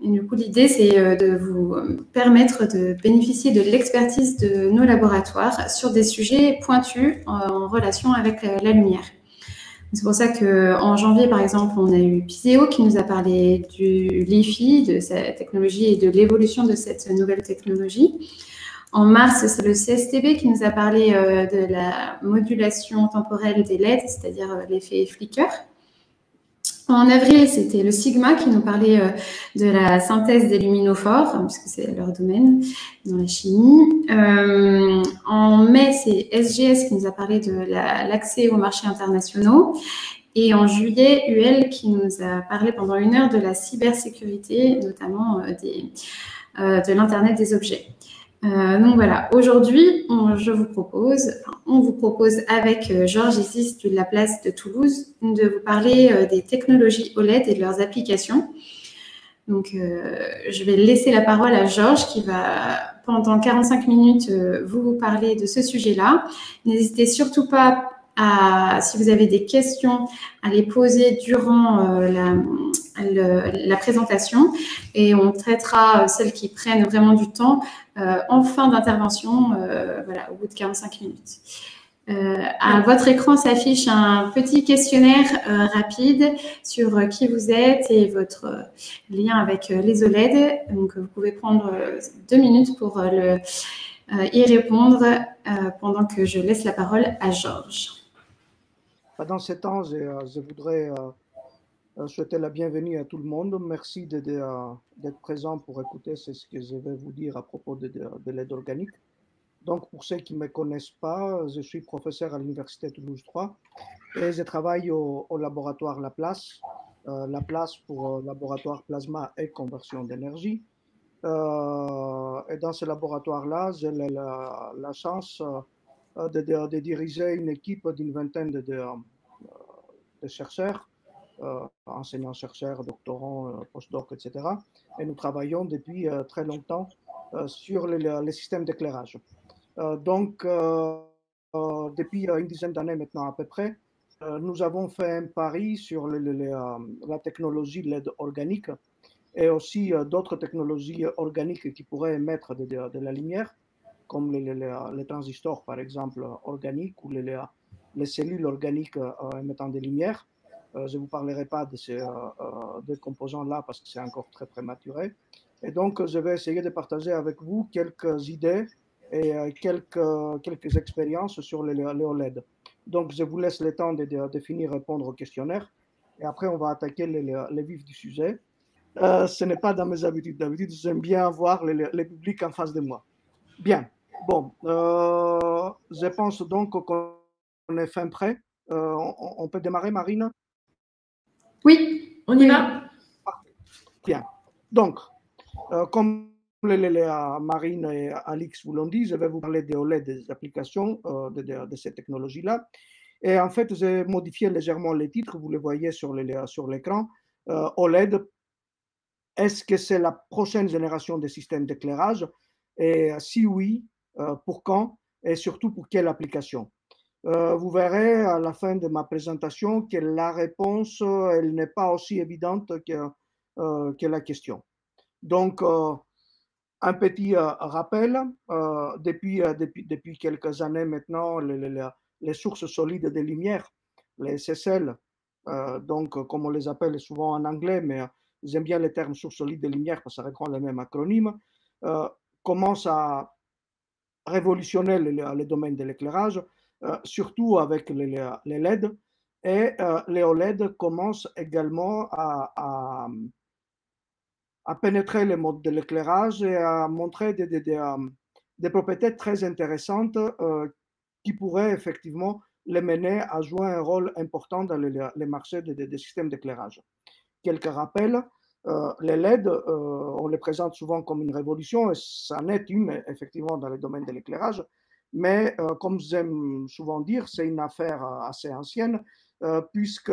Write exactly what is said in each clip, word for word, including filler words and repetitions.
Et du coup, l'idée, c'est de vous permettre de bénéficier de l'expertise de nos laboratoires sur des sujets pointus en relation avec la lumière. C'est pour ça qu'en janvier, par exemple, on a eu Piseo qui nous a parlé du LiFi, de sa technologie et de l'évolution de cette nouvelle technologie. En mars, c'est le C S T B qui nous a parlé de la modulation temporelle des L E D, c'est-à-dire l'effet flicker. En avril, c'était le Sigma qui nous parlait de la synthèse des luminophores, puisque c'est leur domaine dans la chimie. Euh, en mai, c'est S G S qui nous a parlé de l'accès la, aux marchés internationaux. Et en juillet, U L qui nous a parlé pendant une heure de la cybersécurité, notamment euh, des, euh, de l'Internet des objets. Euh, donc voilà, aujourd'hui, je vous propose, enfin, on vous propose avec euh, Georges Zissis de Laplace de Toulouse de vous parler euh, des technologies O L E D et de leurs applications. Donc, euh, je vais laisser la parole à Georges qui va, pendant quarante-cinq minutes, euh, vous, vous parler de ce sujet-là. N'hésitez surtout pas à, si vous avez des questions, à les poser durant euh, la... Le, la présentation, et on traitera celles qui prennent vraiment du temps euh, en fin d'intervention, euh, voilà, au bout de quarante-cinq minutes. Euh, à votre écran s'affiche un petit questionnaire euh, rapide sur euh, qui vous êtes et votre euh, lien avec euh, les O L E D. Donc, vous pouvez prendre euh, deux minutes pour euh, le, euh, y répondre euh, pendant que je laisse la parole à Georges. Dans ces temps, je, je voudrais... Euh... Euh, souhaiter la bienvenue à tout le monde. Merci d'être de, de, euh, présent pour écouter ce que je vais vous dire à propos de, de, de l'aide organique. Donc, pour ceux qui ne me connaissent pas, je suis professeur à l'Université Toulouse trois et je travaille au, au laboratoire Laplace, euh, Laplace pour euh, laboratoire plasma et conversion d'énergie. Euh, et dans ce laboratoire-là, j'ai la, la, la chance euh, de, de, de diriger une équipe d'une vingtaine de, de, de chercheurs, Euh, enseignants-chercheurs, doctorants, euh, postdocs, et cetera. Et nous travaillons depuis euh, très longtemps euh, sur les, les systèmes d'éclairage. Euh, donc, euh, euh, depuis une dizaine d'années maintenant à peu près, euh, nous avons fait un pari sur les, les, les, euh, la technologie L E D organique et aussi euh, d'autres technologies organiques qui pourraient émettre de, de, de la lumière, comme les, les, les, les transistors, par exemple, organiques, ou les, les, les cellules organiques euh, émettant des lumières. Euh, je ne vous parlerai pas de ces euh, composants-là parce que c'est encore très prématuré. Et donc, je vais essayer de partager avec vous quelques idées et euh, quelques, quelques expériences sur les, les O L E D. Donc, je vous laisse le temps de, de, de finir répondre au questionnaire. Et après, on va attaquer les, les, les vifs du sujet. Euh, ce n'est pas dans mes habitudes. D'habitude, j'aime bien avoir le, le, le public en face de moi. Bien. Bon. Euh, je pense donc qu'on est fin prêt. Euh, on, on peut démarrer, Marine? Oui, on y va. Bien. Donc, euh, comme les, les, les, Marine et Alix vous l'ont dit, je vais vous parler des O L E D, des applications euh, de, de, de ces technologies-là. Et en fait, j'ai modifié légèrement les titres, vous les voyez sur l'écran. Euh, O L E D, est-ce que c'est la prochaine génération des systèmes d'éclairage? Et si oui, euh, pour quand? Et surtout, pour quelle application? Euh, vous verrez à la fin de ma présentation que la réponse, elle n'est pas aussi évidente que, euh, que la question. Donc, euh, un petit euh, rappel, euh, depuis, euh, depuis, depuis quelques années maintenant, les, les, les sources solides de lumière, les S S L, euh, donc comme on les appelle souvent en anglais, mais euh, j'aime bien le terme sources solides de lumière parce que ça reprend le même acronyme, euh, commencent à révolutionner le, le domaine de l'éclairage. Euh, surtout avec les, les L E D, et euh, les O L E D commencent également à, à, à pénétrer les modes de l'éclairage et à montrer des, des, des, des propriétés très intéressantes euh, qui pourraient effectivement les mener à jouer un rôle important dans les, les marchés des, des systèmes d'éclairage. Quelques rappels, euh, les L E D, euh, on les présente souvent comme une révolution, et ça en est une effectivement dans le domaine de l'éclairage. Mais euh, comme j'aime souvent dire, c'est une affaire assez ancienne, euh, puisque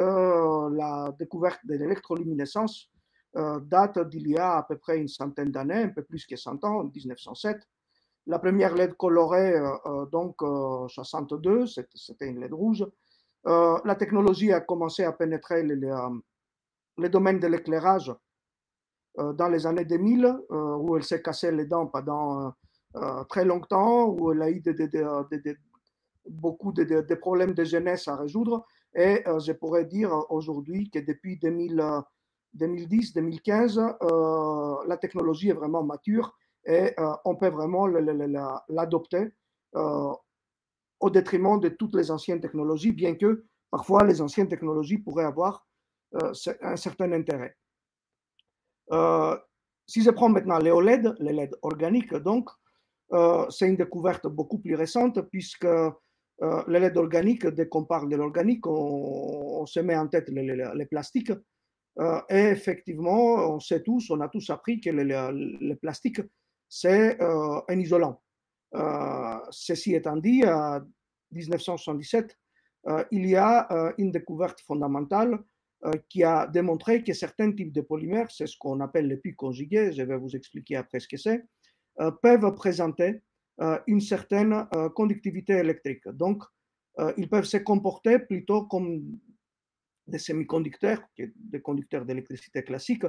la découverte de l'électroluminescence euh, date d'il y a à peu près une centaine d'années, un peu plus que cent ans, en mille neuf cent sept. La première L E D colorée, euh, donc en euh, soixante-deux, c'était une L E D rouge. Euh, la technologie a commencé à pénétrer les, les, les domaines de l'éclairage euh, dans les années deux mille, euh, où elle s'est cassée les dents pendant euh, très longtemps, où elle a eu de, de, de, de, de, beaucoup de, de, de problèmes de jeunesse à résoudre. Et euh, je pourrais dire aujourd'hui que depuis deux mille dix deux mille quinze, euh, la technologie est vraiment mature et euh, on peut vraiment l'adopter euh, au détriment de toutes les anciennes technologies, bien que parfois les anciennes technologies pourraient avoir euh, un certain intérêt. Euh, si je prends maintenant les O L E D, les L E D organiques, donc, euh, c'est une découverte beaucoup plus récente puisque Euh, les L E D organiques, dès qu'on parle de l'organique, on, on se met en tête les, les, les plastiques. Euh, et effectivement, on sait tous, on a tous appris que les, les, les plastiques, c'est euh, un isolant. Euh, ceci étant dit, en mille neuf cent soixante-dix-sept, euh, il y a euh, une découverte fondamentale euh, qui a démontré que certains types de polymères, c'est ce qu'on appelle les piconjugués, je vais vous expliquer après ce que c'est, euh, peuvent présenter une certaine euh, conductivité électrique. Donc, euh, ils peuvent se comporter plutôt comme des semi-conducteurs, des conducteurs d'électricité classique.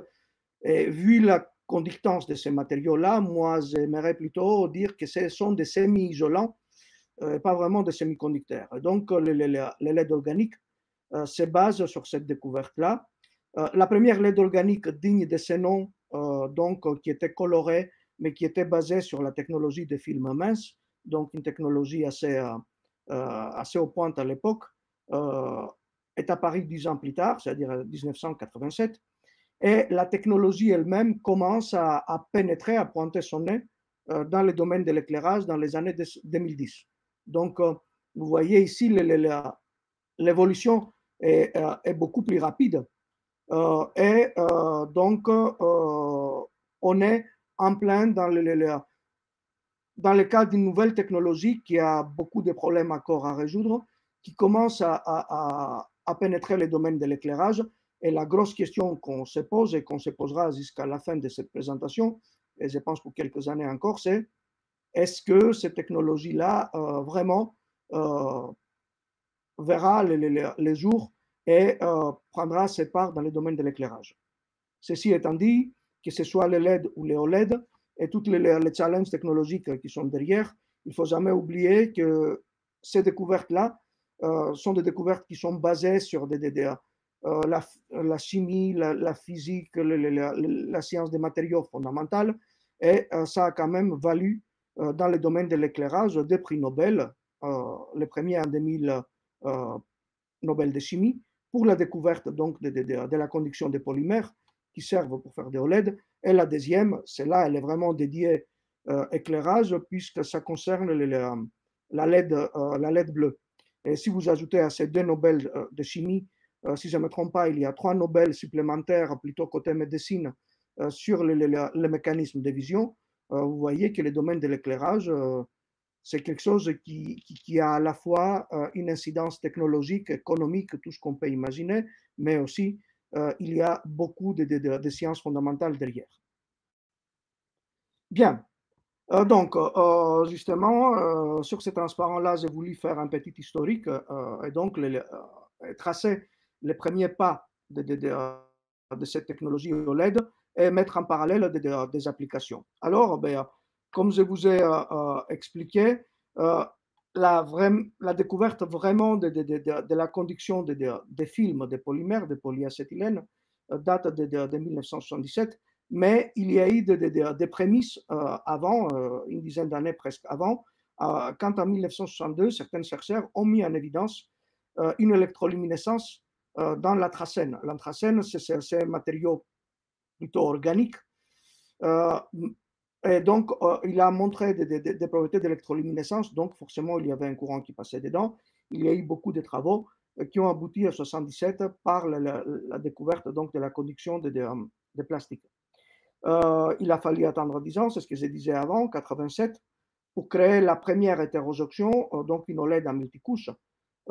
Et vu la conductance de ces matériaux-là, moi, j'aimerais plutôt dire que ce sont des semi-isolants, euh, pas vraiment des semi-conducteurs. Donc, les, les, les L E D organiques euh, se basent sur cette découverte-là. Euh, la première L E D organique digne de ce nom, euh, donc, euh, qui était colorée, mais qui était basée sur la technologie des films minces, donc une technologie assez, euh, assez aux pointes à l'époque, euh, est apparue dix ans plus tard, c'est-à-dire en mille neuf cent quatre-vingt-sept, et la technologie elle-même commence à, à pénétrer, à pointer son nez euh, dans le domaine de l'éclairage dans les années deux mille dix. Donc, euh, vous voyez ici, l'évolution est, euh, est beaucoup plus rapide, euh, et euh, donc, euh, on est en plein dans le, le, dans le cadre d'une nouvelle technologie qui a beaucoup de problèmes encore à résoudre, qui commence à, à, à pénétrer les domaines de l'éclairage. Et la grosse question qu'on se pose et qu'on se posera jusqu'à la fin de cette présentation, et je pense pour quelques années encore, c'est est-ce que cette technologie-là euh, vraiment euh, verra les, les, les jours et euh, prendra ses parts dans les domaines de l'éclairage. Ceci étant dit, que ce soit les L E D ou les O L E D, et toutes les, les challenges technologiques qui sont derrière, il ne faut jamais oublier que ces découvertes-là euh, sont des découvertes qui sont basées sur des, des, des, euh, la, la chimie, la, la physique, le, le, la, la science des matériaux fondamentale, et euh, ça a quand même valu euh, dans le domaine de l'éclairage des prix Nobel, euh, le premier en deux mille euh, Nobel de chimie, pour la découverte donc, de, de, de, de la conduction des polymères, qui servent pour faire des O L E D. Et la deuxième, celle-là, elle est vraiment dédiée euh, éclairage, puisque ça concerne les, les, la, L E D, euh, la L E D bleue. Et si vous ajoutez à ces deux Nobel euh, de chimie, euh, si je ne me trompe pas, il y a trois Nobel supplémentaires, plutôt côté médecine, euh, sur les, les, les mécanismes de vision, euh, vous voyez que le domaine de l'éclairage, euh, c'est quelque chose qui, qui, qui a à la fois euh, une incidence technologique, économique, tout ce qu'on peut imaginer, mais aussi Euh, il y a beaucoup de, de, de, de sciences fondamentales derrière. Bien, euh, donc euh, justement, euh, sur ces transparents-là, j'ai voulu faire un petit historique euh, et donc les, euh, tracer les premiers pas de, de, de, de cette technologie O L E D et mettre en parallèle de, de, des applications. Alors, ben, comme je vous ai euh, expliqué, euh, La, vraie, la découverte vraiment de, de, de, de la conduction des de, de films, des polymères, des polyacétylènes, date de, de, de mille neuf cent soixante-dix-sept, mais il y a eu des de, de, de prémices euh, avant, euh, une dizaine d'années presque avant, euh, quand en mille neuf cent soixante-deux, certains chercheurs ont mis en évidence euh, une électroluminescence euh, dans l'anthracène. L'anthracène, c'est un matériau plutôt organique. Euh, Et donc, euh, il a montré des, des, des propriétés d'électroluminescence, donc forcément, il y avait un courant qui passait dedans. Il y a eu beaucoup de travaux euh, qui ont abouti en mille neuf cent soixante-dix-sept par la, la, la découverte donc, de la conduction des de, de plastiques. Euh, il a fallu attendre dix ans, c'est ce que je disais avant, quatre-vingt-sept, pour créer la première hétérojonction, euh, donc une O L E D à multicouche.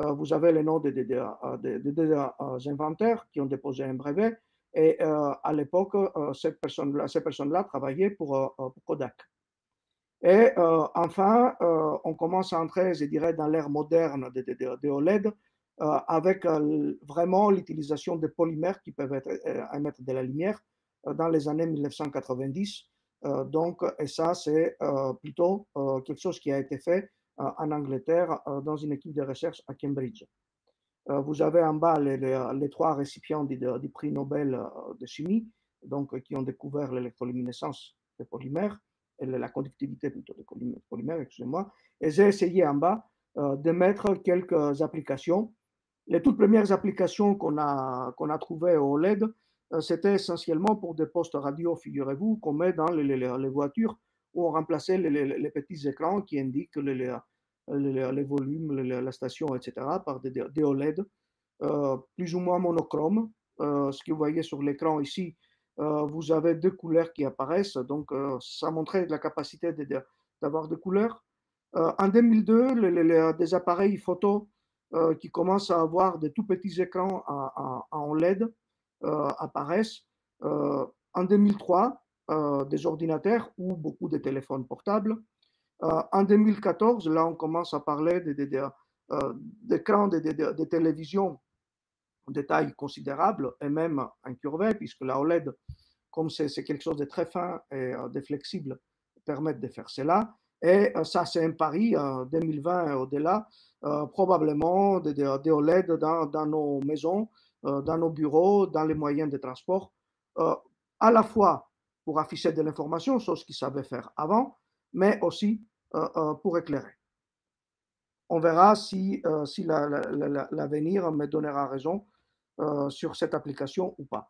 Euh, vous avez les noms des deux de, de, de, de, uh, inventeurs qui ont déposé un brevet. Et euh, à l'époque, euh, ces personnes-là personnes travaillaient pour, euh, pour Kodak. Et euh, enfin, euh, on commence à entrer, je dirais, dans l'ère moderne des de, de, de O L E D, euh, avec euh, vraiment l'utilisation des polymères qui peuvent être, euh, émettre de la lumière, dans les années mille neuf cent quatre-vingt-dix. Euh, donc, et ça, c'est euh, plutôt euh, quelque chose qui a été fait euh, en Angleterre euh, dans une équipe de recherche à Cambridge. Euh, vous avez en bas les, les, les trois récipients du, du prix Nobel euh, de chimie, donc, qui ont découvert l'électroluminescence des polymères, et la conductivité plutôt des polymères, excusez-moi. Et j'ai essayé en bas euh, de mettre quelques applications. Les toutes premières applications qu'on a, qu'on a trouvées au O L E D, euh, c'était essentiellement pour des postes radio, figurez-vous, qu'on met dans les, les, les voitures, où on remplaçait les, les, les petits écrans qui indiquent les, les, les, les volumes, les, la station, et cetera, par des, des O L E D, euh, plus ou moins monochromes. Euh, ce que vous voyez sur l'écran ici, Euh, vous avez deux couleurs qui apparaissent, donc euh, ça montrait la capacité d'avoir de, de, deux couleurs. Euh, en deux mille deux, les, les, les, des appareils photo euh, qui commencent à avoir de tout petits écrans en L E D euh, apparaissent. Euh, en deux mille trois, euh, des ordinateurs ou beaucoup de téléphones portables. Euh, en deux mille quatorze, là on commence à parler d'écrans de, de, de, de, de, de, de télévision de taille considérable et même incurvée, puisque la O L E D, comme c'est quelque chose de très fin et euh, de flexible, permet de faire cela. Et euh, ça, c'est un pari euh, deux mille vingt et au-delà, euh, probablement des de, de O L E D dans, dans nos maisons, euh, dans nos bureaux, dans les moyens de transport, euh, à la fois pour afficher de l'information, chose qu'ils savaient faire avant, mais aussi euh, euh, pour éclairer. On verra si, euh, si la, la, la, l'avenir me donnera raison euh, sur cette application ou pas.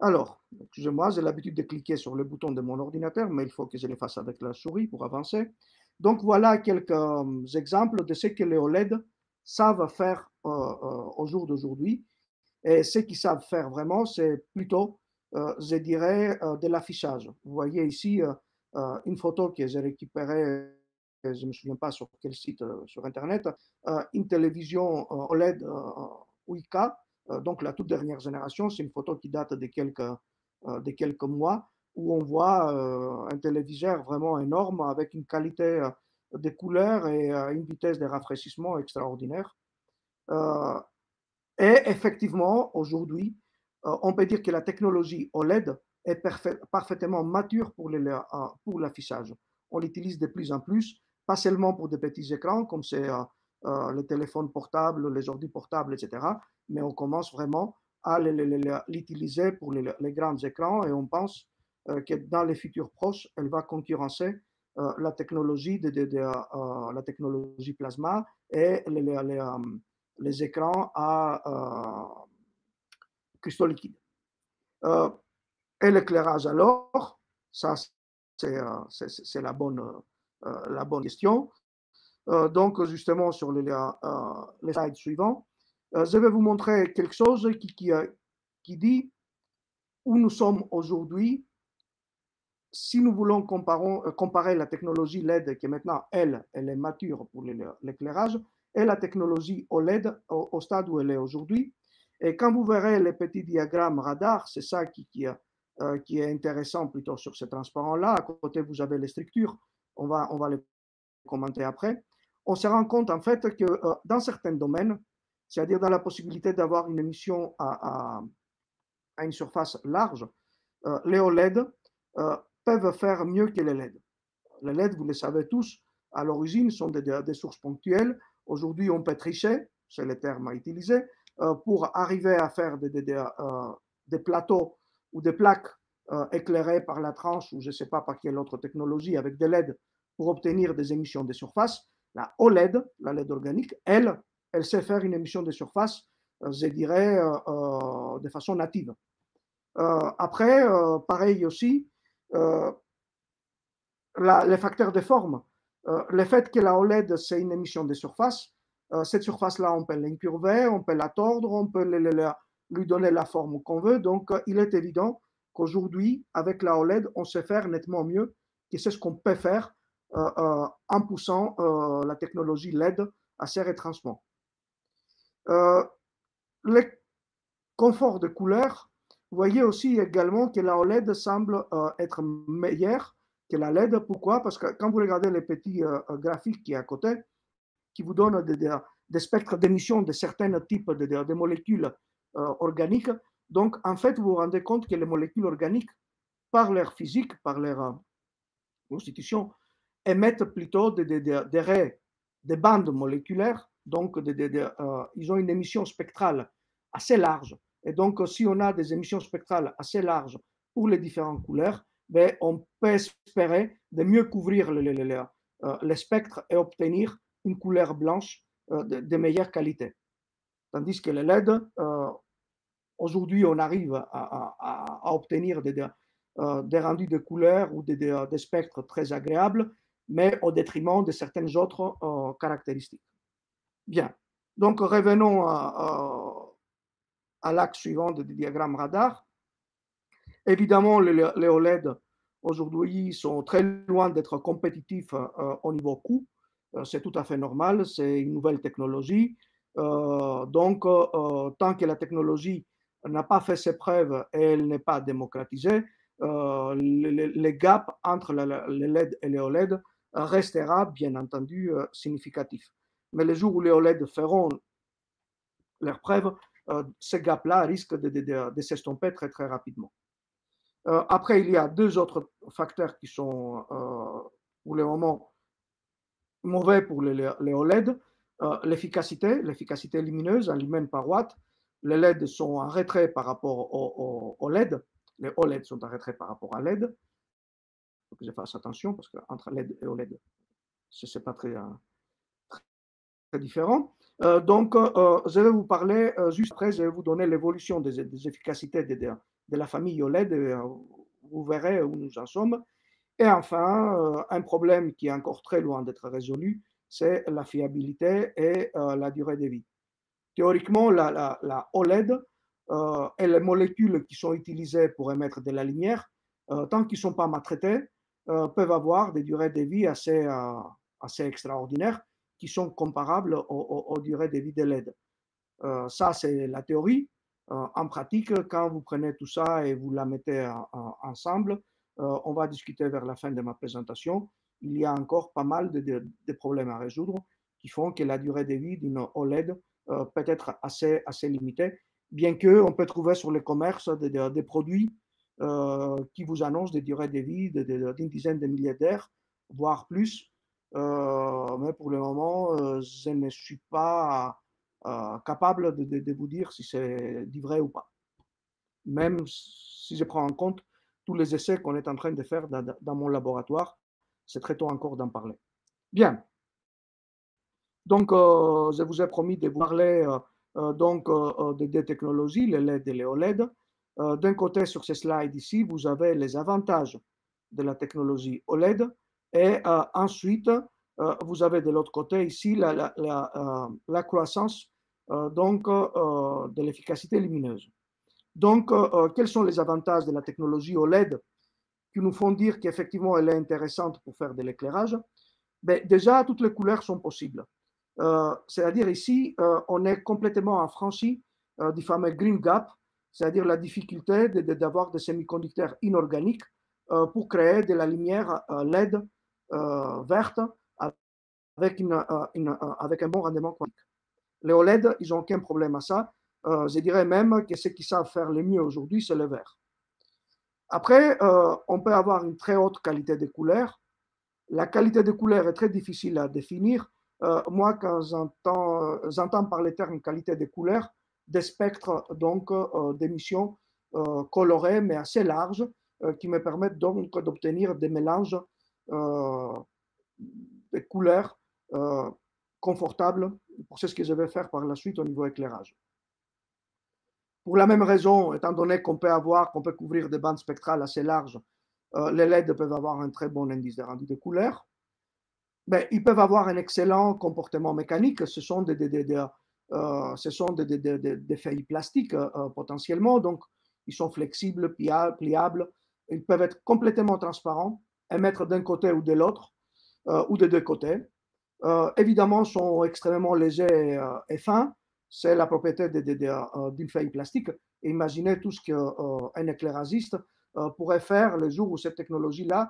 Alors, excusez-moi, j'ai l'habitude de cliquer sur le bouton de mon ordinateur, mais il faut que je le fasse avec la souris pour avancer. Donc, voilà quelques euh, exemples de ce que les O L E D savent faire euh, euh, au jour d'aujourd'hui. Et ce qu'ils savent faire vraiment, c'est plutôt, euh, je dirais, euh, de l'affichage. Vous voyez ici euh, euh, une photo que j'ai récupérée. Je ne me souviens pas sur quel site euh, sur Internet, euh, une télévision euh, O L E D euh, huit K, euh, donc la toute dernière génération, c'est une photo qui date de quelques, euh, de quelques mois, où on voit euh, un téléviseur vraiment énorme avec une qualité euh, de couleurs et euh, une vitesse de rafraîchissement extraordinaire. Euh, et effectivement, aujourd'hui, euh, on peut dire que la technologie O L E D est parfaitement mature pour l'affichage. Euh, on l'utilise de plus en plus, pas seulement pour des petits écrans, comme c'est euh, euh, les téléphones portables, les ordi portables, et cetera, mais on commence vraiment à l'utiliser pour les, les grands écrans et on pense euh, que dans les futurs proches, elle va concurrencer euh, la, technologie de, de, de, euh, la technologie plasma et les, les, les, euh, les écrans à euh, cristaux liquides. Euh, et l'éclairage alors, ça c'est euh, la bonne... Euh, Euh, la bonne question. Euh, donc, justement, sur les, euh, les slides suivants, euh, je vais vous montrer quelque chose qui, qui, euh, qui dit où nous sommes aujourd'hui si nous voulons comparer, euh, comparer la technologie L E D qui est maintenant, elle, elle est mature pour l'éclairage et la technologie O L E D au, au stade où elle est aujourd'hui. Et quand vous verrez les petits diagrammes radar, c'est ça qui, qui, euh, qui est intéressant plutôt sur ces transparents-là. À côté, vous avez les structures. On va, on va les commenter après. On se rend compte en fait que euh, dans certains domaines, c'est-à-dire dans la possibilité d'avoir une émission à, à, à une surface large, euh, les O L E D euh, peuvent faire mieux que les L E D. Les L E D, vous le savez tous, à l'origine sont des, des sources ponctuelles. Aujourd'hui, on peut tricher, c'est le terme à utiliser, euh, pour arriver à faire des, des, des, euh, des plateaux ou des plaques Euh, éclairé par la tranche ou je ne sais pas par quelle autre technologie avec des L E D pour obtenir des émissions de surface. La O L E D, la L E D organique, elle, elle sait faire une émission de surface, euh, je dirais, euh, euh, de façon native. Euh, après, euh, pareil aussi, euh, la, les facteurs de forme. Euh, le fait que la O L E D, c'est une émission de surface, euh, cette surface-là, on peut l'incurver, on peut la tordre, on peut le, le, le, lui donner la forme qu'on veut. Donc, euh, il est évident qu'aujourd'hui, avec la O L E D, on sait faire nettement mieux et c'est ce qu'on peut faire euh, euh, en poussant euh, la technologie L E D à ses retranchements. Euh, le confort de couleur, vous voyez aussi également que la O L E D semble euh, être meilleure que la L E D. Pourquoi? Parce que quand vous regardez les petits euh, graphiques qui sont à côté, qui vous donnent des, des, des spectres d'émission de certains types de, de, de molécules euh, organiques, Donc, en fait, vous vous rendez compte que les molécules organiques, par leur physique, par leur constitution, émettent plutôt des, des, des raies, des bandes moléculaires. Donc, des, des, des, euh, ils ont une émission spectrale assez large. Et donc, si on a des émissions spectrales assez larges pour les différentes couleurs, ben, on peut espérer de mieux couvrir le, le, le, euh, le spectre et obtenir une couleur blanche euh, de, de meilleure qualité. Tandis que les L E D, euh, aujourd'hui, on arrive à, à, à obtenir des, des, euh, des rendus de couleurs ou des, des, des spectres très agréables, mais au détriment de certaines autres euh, caractéristiques. Bien. Donc, revenons à, à, à l'axe suivant du diagramme radar. Évidemment, les, les O L E D, aujourd'hui, sont très loin d'être compétitifs euh, au niveau coût. Euh, c'est tout à fait normal, c'est une nouvelle technologie. Euh, donc, euh, tant que la technologie n'a pas fait ses preuves et elle n'est pas démocratisée, euh, le, le gap entre les L E D et les O L E D restera, bien entendu, euh, significatif. Mais le jour où les O L E D feront leurs preuves, euh, ce gap-là risque de, de, de, de s'estomper très, très rapidement. Euh, après, il y a deux autres facteurs qui sont, euh, pour le moment, mauvais pour les, les O L E D. Euh, l'efficacité, l'efficacité lumineuse en lui-même par watt. Les L E D sont en retrait par rapport aux au, au L E D. Les O L E D sont en retrait par rapport à L E D. Il faut que je fasse attention parce qu'entre L E D et O L E D, ce n'est pas très... Hein, différents. Euh, donc, euh, je vais vous parler, euh, juste après, je vais vous donner l'évolution des, des efficacités de, de, de la famille O L E D. Et, euh, vous verrez où nous en sommes. Et enfin, euh, un problème qui est encore très loin d'être résolu, c'est la fiabilité et euh, la durée de vie. Théoriquement, la, la, la O L E D euh, et les molécules qui sont utilisées pour émettre de la lumière, euh, tant qu'ils ne sont pas maltraités, euh, peuvent avoir des durées de vie assez, euh, assez extraordinaires, qui sont comparables aux, aux, aux durées de vie des L E D. Euh, ça, c'est la théorie. Euh, en pratique, quand vous prenez tout ça et vous la mettez en, en, ensemble, euh, on va discuter vers la fin de ma présentation. Il y a encore pas mal de, de, de problèmes à résoudre qui font que la durée de vie d'une O L E D euh, peut être assez, assez limitée, bien qu'on peut trouver sur les commerces des, des, des produits euh, qui vous annoncent des durées de vie d'une dizaine de milliers d'heures, voire plus. Euh, mais pour le moment, euh, je ne suis pas euh, capable de, de, de vous dire si c'est du vrai ou pas. Même si je prends en compte tous les essais qu'on est en train de faire dans, dans mon laboratoire, c'est très tôt encore d'en parler. Bien. Donc, euh, je vous ai promis de vous parler euh, euh, donc, euh, des deux technologies, les L E D et les O L E D. Euh, d'un côté, sur ces slides ici, vous avez les avantages de la technologie O L E D. Et euh, ensuite, euh, vous avez de l'autre côté ici la, la, la, euh, la croissance euh, donc, euh, de l'efficacité lumineuse. Donc, euh, quels sont les avantages de la technologie O L E D qui nous font dire qu'effectivement, elle est intéressante pour faire de l'éclairage? Déjà, toutes les couleurs sont possibles. Euh, c'est-à-dire ici, euh, on est complètement affranchi euh, du fameux green gap, c'est-à-dire la difficulté d'avoir de, de, des semi-conducteurs inorganiques euh, pour créer de la lumière euh, L E D Euh, verte avec, une, euh, une, euh, avec un bon rendement quantique. Les O L E D, ils n'ont aucun problème à ça. Euh, je dirais même que ce qu'ils savent faire le mieux aujourd'hui, c'est le vert. Après, euh, on peut avoir une très haute qualité de couleur. La qualité de couleur est très difficile à définir. Euh, moi, quand j'entends par les termes qualité de couleur, des spectres donc euh, d'émissions euh, colorées, mais assez larges, euh, qui me permettent donc d'obtenir des mélanges Euh, des couleurs euh, confortables pour ce que je vais faire par la suite au niveau éclairage. Pour la même raison, étant donné qu'on peut avoir, qu'on peut couvrir des bandes spectrales assez larges, euh, les L E D peuvent avoir un très bon indice de rendu de couleurs. Mais ils peuvent avoir un excellent comportement mécanique. Ce sont des, des, des, des, euh, ce sont des, des, des, des, des feuilles plastiques euh, potentiellement, donc ils sont flexibles, pliables, ils peuvent être complètement transparents, émettre d'un côté ou de l'autre, euh, ou de deux côtés. Euh, évidemment, sont extrêmement légers euh, et fins. C'est la propriété de, de, de, euh, d'une feuille plastique. Et imaginez tout ce qu'un euh, éclairagiste euh, pourrait faire le jour où cette technologie-là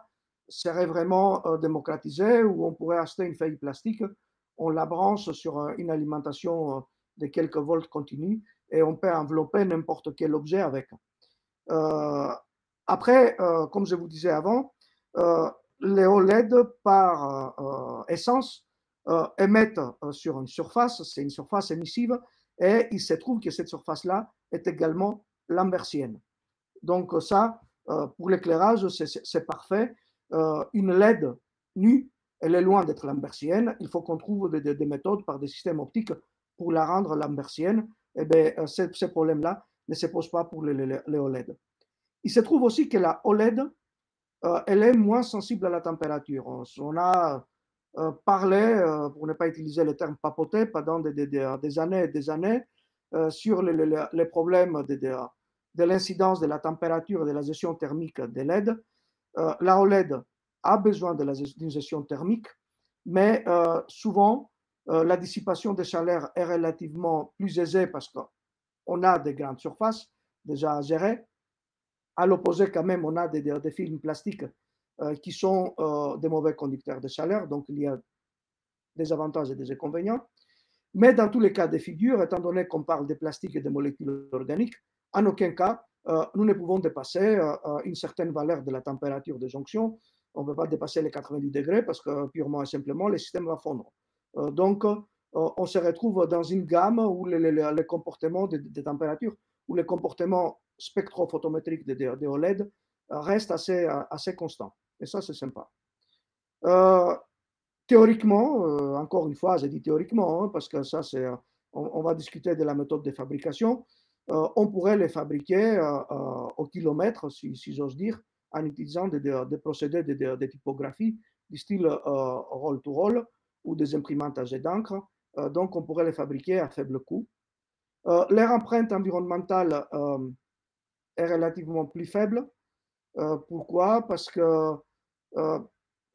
serait vraiment euh, démocratisée, où on pourrait acheter une feuille plastique, on la branche sur euh, une alimentation euh, de quelques volts continus et on peut envelopper n'importe quel objet avec. Euh, après, euh, comme je vous disais avant, euh, les O L E D par euh, essence euh, émettent sur une surface, c'est une surface émissive, et il se trouve que cette surface-là est également lambertienne. Donc ça, euh, pour l'éclairage, c'est parfait. Euh, une L E D nue, elle est loin d'être lambertienne. Il faut qu'on trouve des, des, des méthodes par des systèmes optiques pour la rendre lambertienne. Eh bien, euh, ce, ce problème-là ne se pose pas pour les, les, les O L E D. Il se trouve aussi que la O L E D, euh, elle est moins sensible à la température. On, on a euh, parlé, euh, pour ne pas utiliser le terme papoté, pendant des, des, des années et des années, euh, sur les, les, les problèmes de, de, de l'incidence de la température et de la gestion thermique des L E D. Euh, la O L E D a besoin d'une gestion thermique, mais euh, souvent, euh, la dissipation des chaleurs est relativement plus aisée parce qu'on a des grandes surfaces déjà à gérer. À l'opposé, quand même, on a des, des, des films plastiques euh, qui sont euh, des mauvais conducteurs de chaleur, donc il y a des avantages et des inconvénients. Mais dans tous les cas de figure, étant donné qu'on parle de plastique et de molécules organiques, en aucun cas, euh, nous ne pouvons dépasser euh, une certaine valeur de la température de jonction. On ne peut pas dépasser les quatre-vingt-dix degrés parce que purement et simplement, le système va fondre. Euh, donc, euh, on se retrouve dans une gamme où les, les, les comportements des de températures, où les comportements spectrophotométriques des de, de O L E D euh, restent assez, assez constants. Et ça, c'est sympa. Euh, théoriquement, euh, encore une fois, j'ai dit théoriquement, hein, parce que ça, c'est, on, on va discuter de la méthode de fabrication. Euh, on pourrait les fabriquer euh, euh, au kilomètre, si, si j'ose dire, en utilisant des, des, des procédés de, de, de typographie du style euh, roll-to-roll ou des imprimantes à jet d'encre. Euh, donc, on pourrait les fabriquer à faible coût. Euh, leur empreinte environnementale euh, est relativement plus faible. Euh, pourquoi? Parce que euh,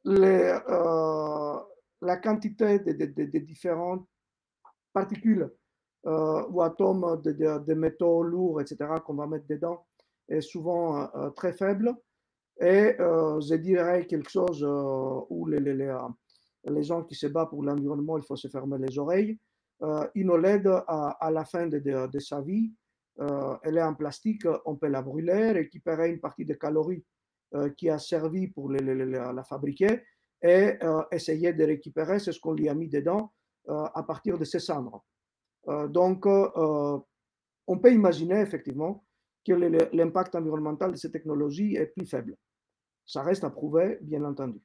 les, euh, la quantité des de, de, de différentes particules euh, ou atomes de, de, de métaux lourds, et cetera, qu'on va mettre dedans est souvent euh, très faible. Et euh, je dirais quelque chose euh, où les, les, les, les gens qui se battent pour l'environnement, il faut se fermer les oreilles. Euh, une O L E D, à, à la fin de, de, de sa vie, euh, elle est en plastique, on peut la brûler, récupérer une partie des calories euh, qui a servi pour les, les, les, la fabriquer et euh, essayer de récupérer ce qu'on lui a mis dedans euh, à partir de ses cendres. Euh, donc, euh, on peut imaginer effectivement que l'impact environnemental de ces technologies est plus faible. Ça reste à prouver, bien entendu.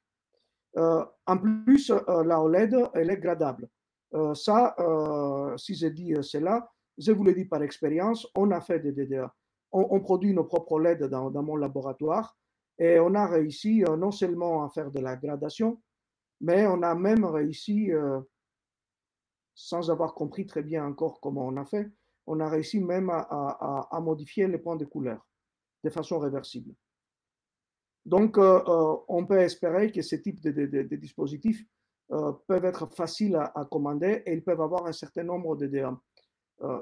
Euh, en plus, euh, la O L E D, elle est gradable. Euh, ça, euh, si je dis cela, je vous le dis par expérience, on a fait des, des, des on, on produit nos propres O L E D dans, dans mon laboratoire et on a réussi euh, non seulement à faire de la gradation, mais on a même réussi, euh, sans avoir compris très bien encore comment on a fait, on a réussi même à, à, à modifier les points de couleur de façon réversible. Donc, euh, on peut espérer que ce type de, de, de, de dispositifs euh, peuvent être faciles à, à commander et ils peuvent avoir un certain nombre de, de,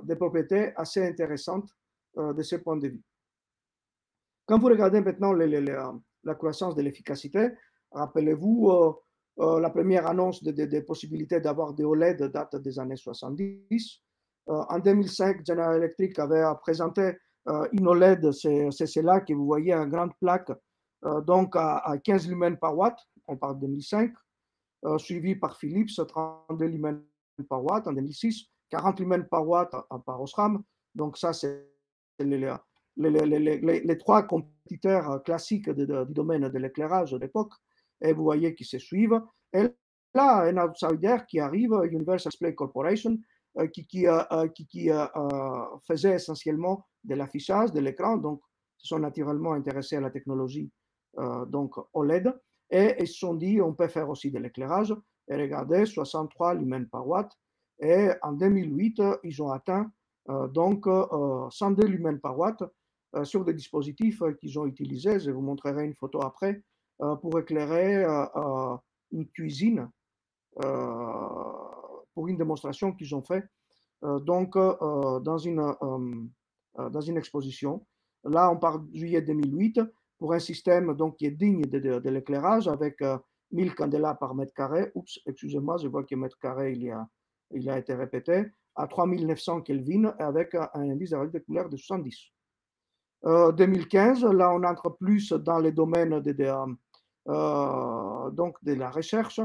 de propriétés assez intéressantes euh, de ce point de vue. Quand vous regardez maintenant les, les, les, la croissance de l'efficacité, rappelez-vous, euh, euh, la première annonce des de, de possibilités d'avoir des O L E D date des années soixante-dix. Euh, en deux mille cinq, General Electric avait présenté euh, une O L E D, c'est celle-là que vous voyez en grande plaque, euh, donc à, à quinze lumens par watt, on parle de deux mille cinq, euh, suivi par Philips, trente-deux lumens par watt en deux mille six, quarante lumens par watt euh, par Osram. Donc ça, c'est les, les, les, les, les, les trois compétiteurs classiques de, de, du domaine de l'éclairage de l'époque, et vous voyez qu'ils se suivent. Et là, un outsider qui arrive, Universal Display Corporation, qui, qui, euh, qui, qui euh, faisait essentiellement de l'affichage, de l'écran, donc ils sont naturellement intéressés à la technologie euh, donc O L E D, et ils se sont dit on peut faire aussi de l'éclairage, et regardez, soixante-trois lumens par watt, et en deux mille huit, ils ont atteint euh, donc euh, cent deux lumens par watt euh, sur des dispositifs euh, qu'ils ont utilisés, je vous montrerai une photo après, euh, pour éclairer euh, euh, une cuisine, euh, pour une démonstration qu'ils ont fait euh, donc euh, dans, une, euh, dans une exposition. Là, on parle de juillet deux mille huit pour un système donc, qui est digne de, de, de l'éclairage avec euh, mille candélabres par mètre carré. Oups, excusez-moi, je vois que mètre carré, il, y a, il a été répété. à trois mille neuf cents Kelvin avec un indice de couleur de soixante-dix. Euh, deux mille quinze, là on entre plus dans les domaines de, de, euh, donc de la recherche.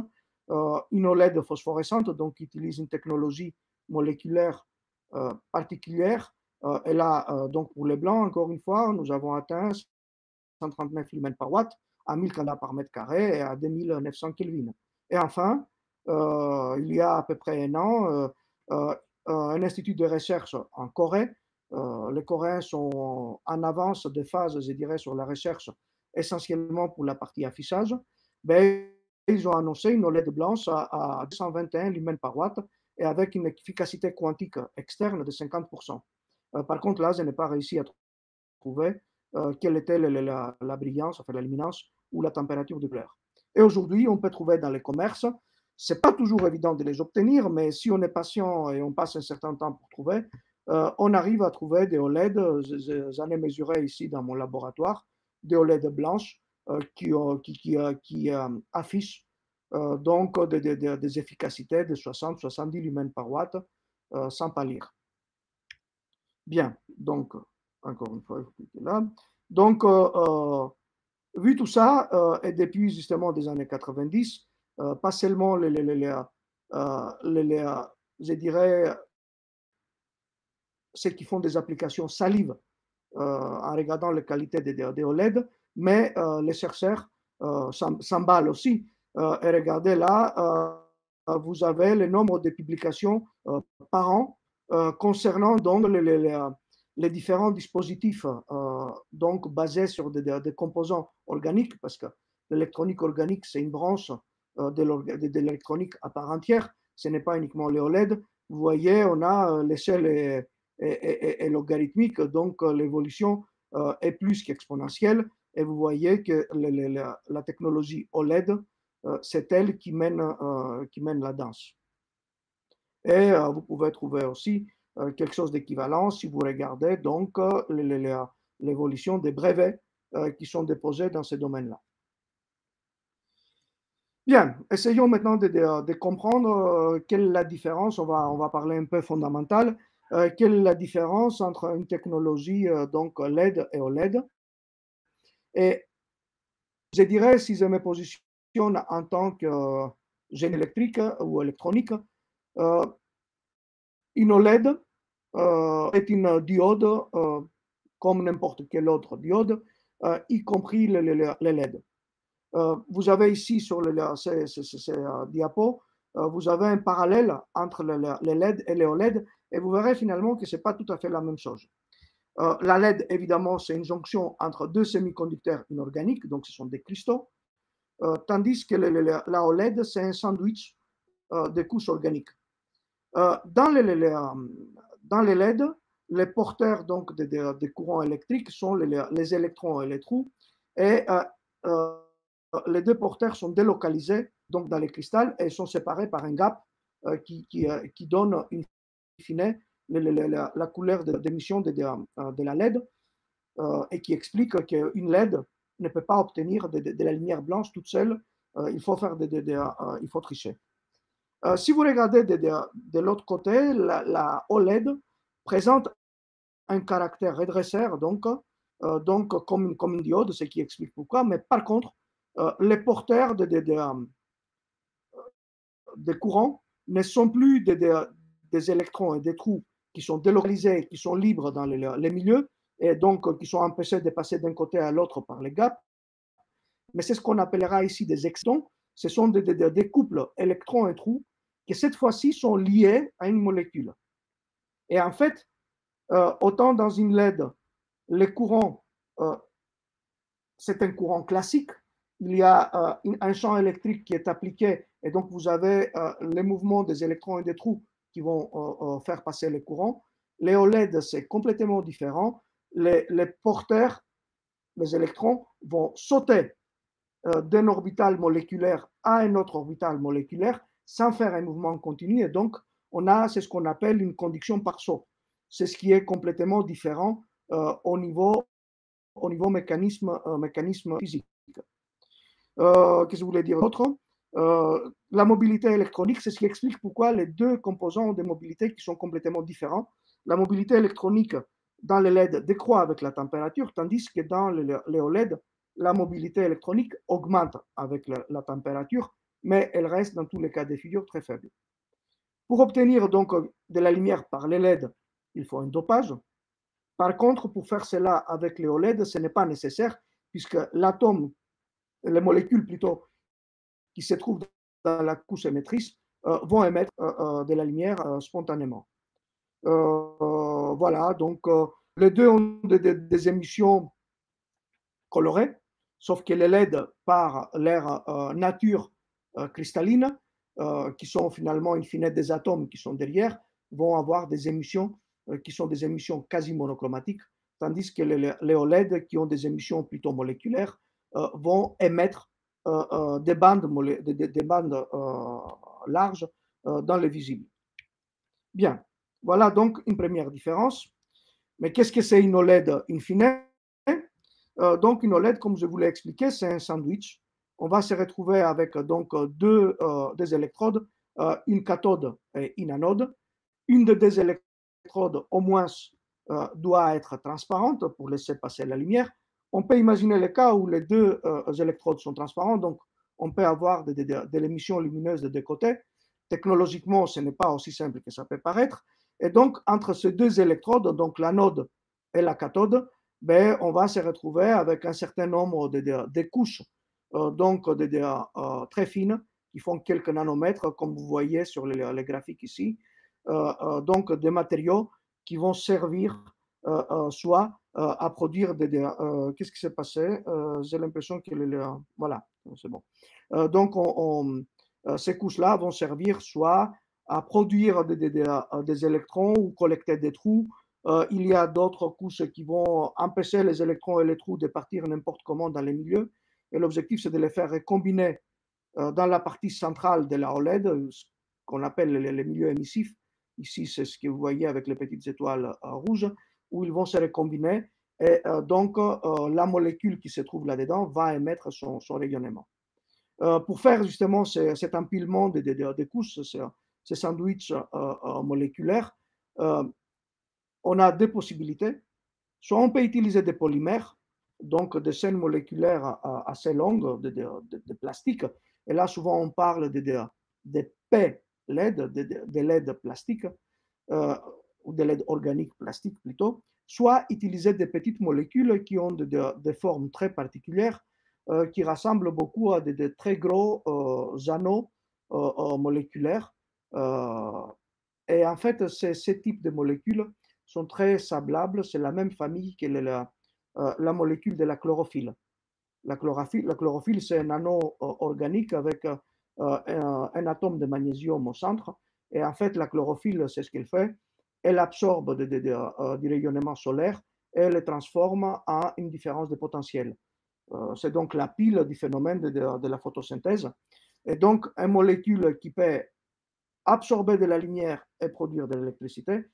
Euh, une O L E D phosphorescente, donc qui utilise une technologie moléculaire euh, particulière. Euh, et là, euh, donc pour les blancs, encore une fois, nous avons atteint cent trente-neuf lumens par watt à mille candela par mètre carré et à deux mille neuf cents Kelvin. Et enfin, euh, il y a à peu près un an, euh, euh, un institut de recherche en Corée. Euh, les Coréens sont en avance des phases, je dirais, sur la recherche, essentiellement pour la partie affichage. Ben, ils ont annoncé une O L E D blanche à, à deux cent vingt et un lumens par watt et avec une efficacité quantique externe de cinquante pour cent. Euh, par contre, là, je n'ai pas réussi à trouver euh, quelle était la, la, la brillance, enfin la luminance ou la température de couleur. Et aujourd'hui, on peut trouver dans les commerces, ce n'est pas toujours évident de les obtenir, mais si on est patient et on passe un certain temps pour trouver, euh, on arrive à trouver des O L E D, j'en ai mesuré ici dans mon laboratoire, des O L E D blanches euh, qui, euh, qui, qui, euh, qui euh, affichent euh, donc des, des, des efficacités de soixante à soixante-dix lumens par watt euh, sans pâlir. Bien, donc, encore une fois, je clique là. Donc, euh, euh, vu tout ça, euh, et depuis justement des années quatre-vingt-dix, euh, pas seulement les, les, les, les, euh, les, les, je dirais, ceux qui font des applications salive euh, en regardant les qualités des, des O L E D, mais euh, les chercheurs euh, s'emballent aussi. Euh, et regardez là, euh, vous avez le nombre de publications euh, par an euh, concernant donc les, les, les, les différents dispositifs euh, donc basés sur des, des, des composants organiques, parce que l'électronique organique, c'est une branche euh, de, de l'électronique à part entière, ce n'est pas uniquement les O L E D. Vous voyez, on a l'échelle Et, et, et logarithmique, donc l'évolution euh, est plus qu'exponentielle et vous voyez que le, le, la, la technologie O L E D, euh, c'est elle qui mène, euh, qui mène la danse. Et euh, vous pouvez trouver aussi euh, quelque chose d'équivalent si vous regardez donc euh, l'évolution des brevets euh, qui sont déposés dans ces domaines-là. Bien, essayons maintenant de, de, de comprendre euh, quelle est la différence, on va, on va parler un peu fondamentale. Euh, quelle est la différence entre une technologie euh, donc L E D et O L E D? Et je dirais, si je me positionne en tant que euh, génie électrique ou électronique, euh, une O L E D euh, est une diode euh, comme n'importe quelle autre diode, euh, y compris les, les, les L E D. Euh, vous avez ici sur les, ces, ces, ces, ces uh, diapos, euh, vous avez un parallèle entre les, les L E D et les O L E D. Et vous verrez finalement que ce n'est pas tout à fait la même chose. Euh, la L E D, évidemment, c'est une jonction entre deux semi-conducteurs inorganiques, donc ce sont des cristaux, euh, tandis que le, le, la O L E D, c'est un sandwich euh, de couches organiques. Euh, dans, les, les, les, dans les L E D, les porteurs donc, des, des, des courants électriques sont les, les électrons et les trous, et euh, euh, les deux porteurs sont délocalisés donc, dans les cristals et sont séparés par un gap euh, qui, qui, euh, qui donne une définit la, la couleur d'émission de, de, de, de la L E D euh, et qui explique qu'une L E D ne peut pas obtenir de, de, de la lumière blanche toute seule, euh, il, faut faire de, de, de, euh, il faut tricher. Euh, si vous regardez de, de, de l'autre côté, la, la O L E D présente un caractère redresseur, donc, euh, donc comme, une, comme une diode, ce qui explique pourquoi, mais par contre, euh, les porteurs de, de, de, de courants ne sont plus des de, des électrons et des trous qui sont délocalisés, qui sont libres dans les, les milieux et donc qui sont empêchés de passer d'un côté à l'autre par les gaps. Mais c'est ce qu'on appellera ici des excitons. Ce sont des, des, des couples électrons et trous qui cette fois-ci sont liés à une molécule. Et en fait, euh, autant dans une L E D, les courants, euh, c'est un courant classique. Il y a euh, un champ électrique qui est appliqué et donc vous avez euh, les mouvements des électrons et des trous qui vont euh, faire passer les courants. Les O L E D, c'est complètement différent. Les, les porteurs, les électrons, vont sauter euh, d'un orbital moléculaire à un autre orbital moléculaire sans faire un mouvement continu. Et donc, on a ce qu'on appelle une conduction par saut. C'est ce qui est complètement différent euh, au niveau, au niveau mécanisme, euh, mécanisme physique. Euh, Qu'est-ce que je voulais dire d'autre? Euh, la mobilité électronique, c'est ce qui explique pourquoi les deux composants de mobilité qui sont complètement différents. La mobilité électronique dans les L E D décroît avec la température, tandis que dans les O L E D, la mobilité électronique augmente avec la, la température, mais elle reste dans tous les cas de figure très faible. Pour obtenir donc de la lumière par les L E D, il faut un dopage. Par contre, pour faire cela avec les O L E D, ce n'est pas nécessaire, puisque l'atome, les molécules plutôt, qui se trouvent dans la couche émettrice, euh, vont émettre euh, euh, de la lumière euh, spontanément. Euh, voilà, donc euh, les deux ont de, de, des émissions colorées, sauf que les L E D, par leur euh, nature euh, cristalline, euh, qui sont finalement une finette des atomes qui sont derrière, vont avoir des émissions euh, qui sont des émissions quasi monochromatiques, tandis que les, les O L E D, qui ont des émissions plutôt moléculaires, euh, vont émettre euh, euh, des bandes, des, des bandes euh, larges euh, dans le visible. Bien. Voilà donc une première différence. Mais qu'est-ce que c'est une O L E D in fine? euh, Donc une O L E D, comme je vous l'ai expliqué, c'est un sandwich. On va se retrouver avec donc deux euh, des électrodes, euh, une cathode et une anode. Une des deux électrodes au moins euh, doit être transparente pour laisser passer la lumière. On peut imaginer le cas où les deux euh, électrodes sont transparentes, donc on peut avoir de, de, de, de l'émission lumineuse de deux côtés. Technologiquement, ce n'est pas aussi simple que ça peut paraître. Et donc, entre ces deux électrodes, donc l'anode et la cathode, ben, on va se retrouver avec un certain nombre de, de, de couches euh, donc de, de, euh, très fines qui font quelques nanomètres, comme vous voyez sur les, les graphiques ici, euh, euh, donc des matériaux qui vont servir euh, euh, soit euh, à produire des... De, euh, Qu'est-ce qui s'est passé euh, J'ai l'impression que... Les, les, voilà, c'est bon. Euh, donc, on, on, euh, ces couches-là vont servir soit... à produire des, des, des électrons ou collecter des trous. Euh, il y a d'autres couches qui vont empêcher les électrons et les trous de partir n'importe comment dans les milieux. Et l'objectif, c'est de les faire combiner euh, dans la partie centrale de la O L E D, ce qu'on appelle les, les milieux émissifs. Ici, c'est ce que vous voyez avec les petites étoiles euh, rouges, où ils vont se recombiner. Et euh, donc, euh, la molécule qui se trouve là-dedans va émettre son, son rayonnement. Euh, pour faire justement ces, cet empilement des de, de, de couches, c'est ces sandwichs euh, euh, moléculaires, euh, on a deux possibilités. Soit on peut utiliser des polymères, donc des chaînes moléculaires euh, assez longues de, de, de, de plastique. Et là, souvent, on parle de, de, de P L E D, de, de, de L E D plastiques, euh, ou de L E D organiques plastiques plutôt. Soit utiliser des petites molécules qui ont de, de, des formes très particulières, euh, qui rassemblent beaucoup à de, de très gros euh, anneaux euh, euh, moléculaires. Euh, et en fait, ces types de molécules sont très sablables. C'est la même famille que la, euh, la molécule de la chlorophylle. La chlorophylle, la chlorophylle c'est un anneau euh, organique avec euh, un, un atome de magnésium au centre. Et en fait, la chlorophylle, c'est ce qu'elle fait. Elle absorbe de, de, de, euh, du rayonnement solaire et le transforme en une différence de potentiel. Euh, c'est donc la pile du phénomène de, de, de la photosynthèse. Et donc, une molécule qui peut absorber de la lumière et produire de l'électricité,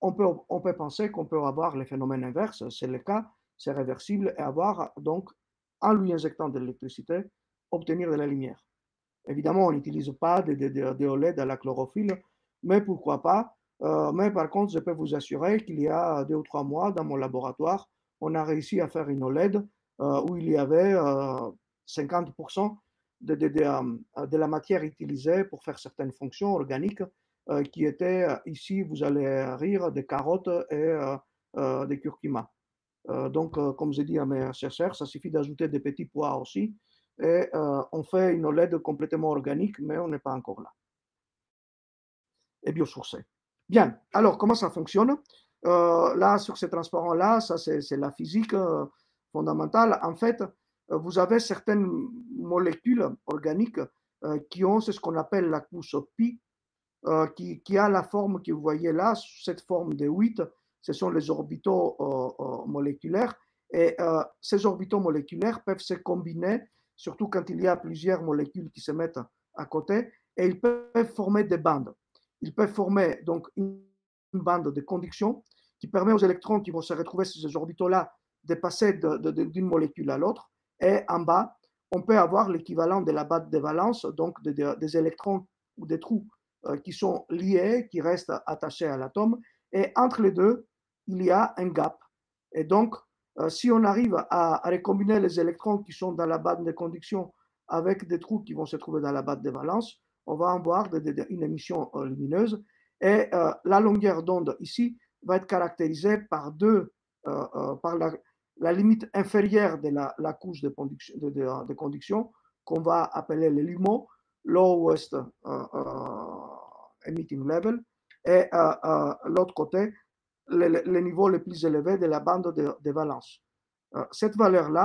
on peut, on peut penser qu'on peut avoir les phénomènes inverses. C'est le cas, c'est réversible, et avoir, donc, en lui injectant de l'électricité, obtenir de la lumière. Évidemment, on n'utilise pas de, de, de, de O L E D à la chlorophylle, mais pourquoi pas. Euh, mais par contre, je peux vous assurer qu'il y a deux ou trois mois, dans mon laboratoire, on a réussi à faire une O L E D euh, où il y avait euh, cinquante pour cent De, de, de, de la matière utilisée pour faire certaines fonctions organiques euh, qui étaient, ici, vous allez rire, des carottes et euh, euh, des curcuma. Euh, donc, euh, comme j'ai dit à mes chercheurs, ça suffit d'ajouter des petits pois aussi et euh, on fait une O L E D complètement organique, mais on n'est pas encore là. Et biosourcée. Bien, alors, comment ça fonctionne? euh, Là, sur ces transparents-là, ça c'est la physique euh, fondamentale. En fait, vous avez certaines molécules organiques euh, qui ont ce qu'on appelle la couche pi, euh, qui, qui a la forme que vous voyez là, cette forme de huit, ce sont les orbitaux euh, euh, moléculaires. Et euh, ces orbitaux moléculaires peuvent se combiner, surtout quand il y a plusieurs molécules qui se mettent à côté, et ils peuvent former des bandes. Ils peuvent former donc une bande de conduction qui permet aux électrons qui vont se retrouver sur ces orbitaux-là de passer d'une molécule à l'autre. Et en bas, on peut avoir l'équivalent de la batte de valence, donc de, de, des électrons ou des trous euh, qui sont liés, qui restent attachés à l'atome, et entre les deux, il y a un gap. Et donc, euh, si on arrive à, à recombiner les électrons qui sont dans la bande de conduction avec des trous qui vont se trouver dans la batte de valence, on va avoir de, de, de, une émission euh, lumineuse. Et euh, la longueur d'onde ici va être caractérisée par deux, euh, euh, par la, la limite inférieure de la, la couche de, de, de, de conduction, qu'on va appeler le LUMO, lowest uh, uh, emitting level, et uh, uh, l'autre côté, le, le, le niveau le plus élevé de la bande de, de valence. Uh, cette valeur-là,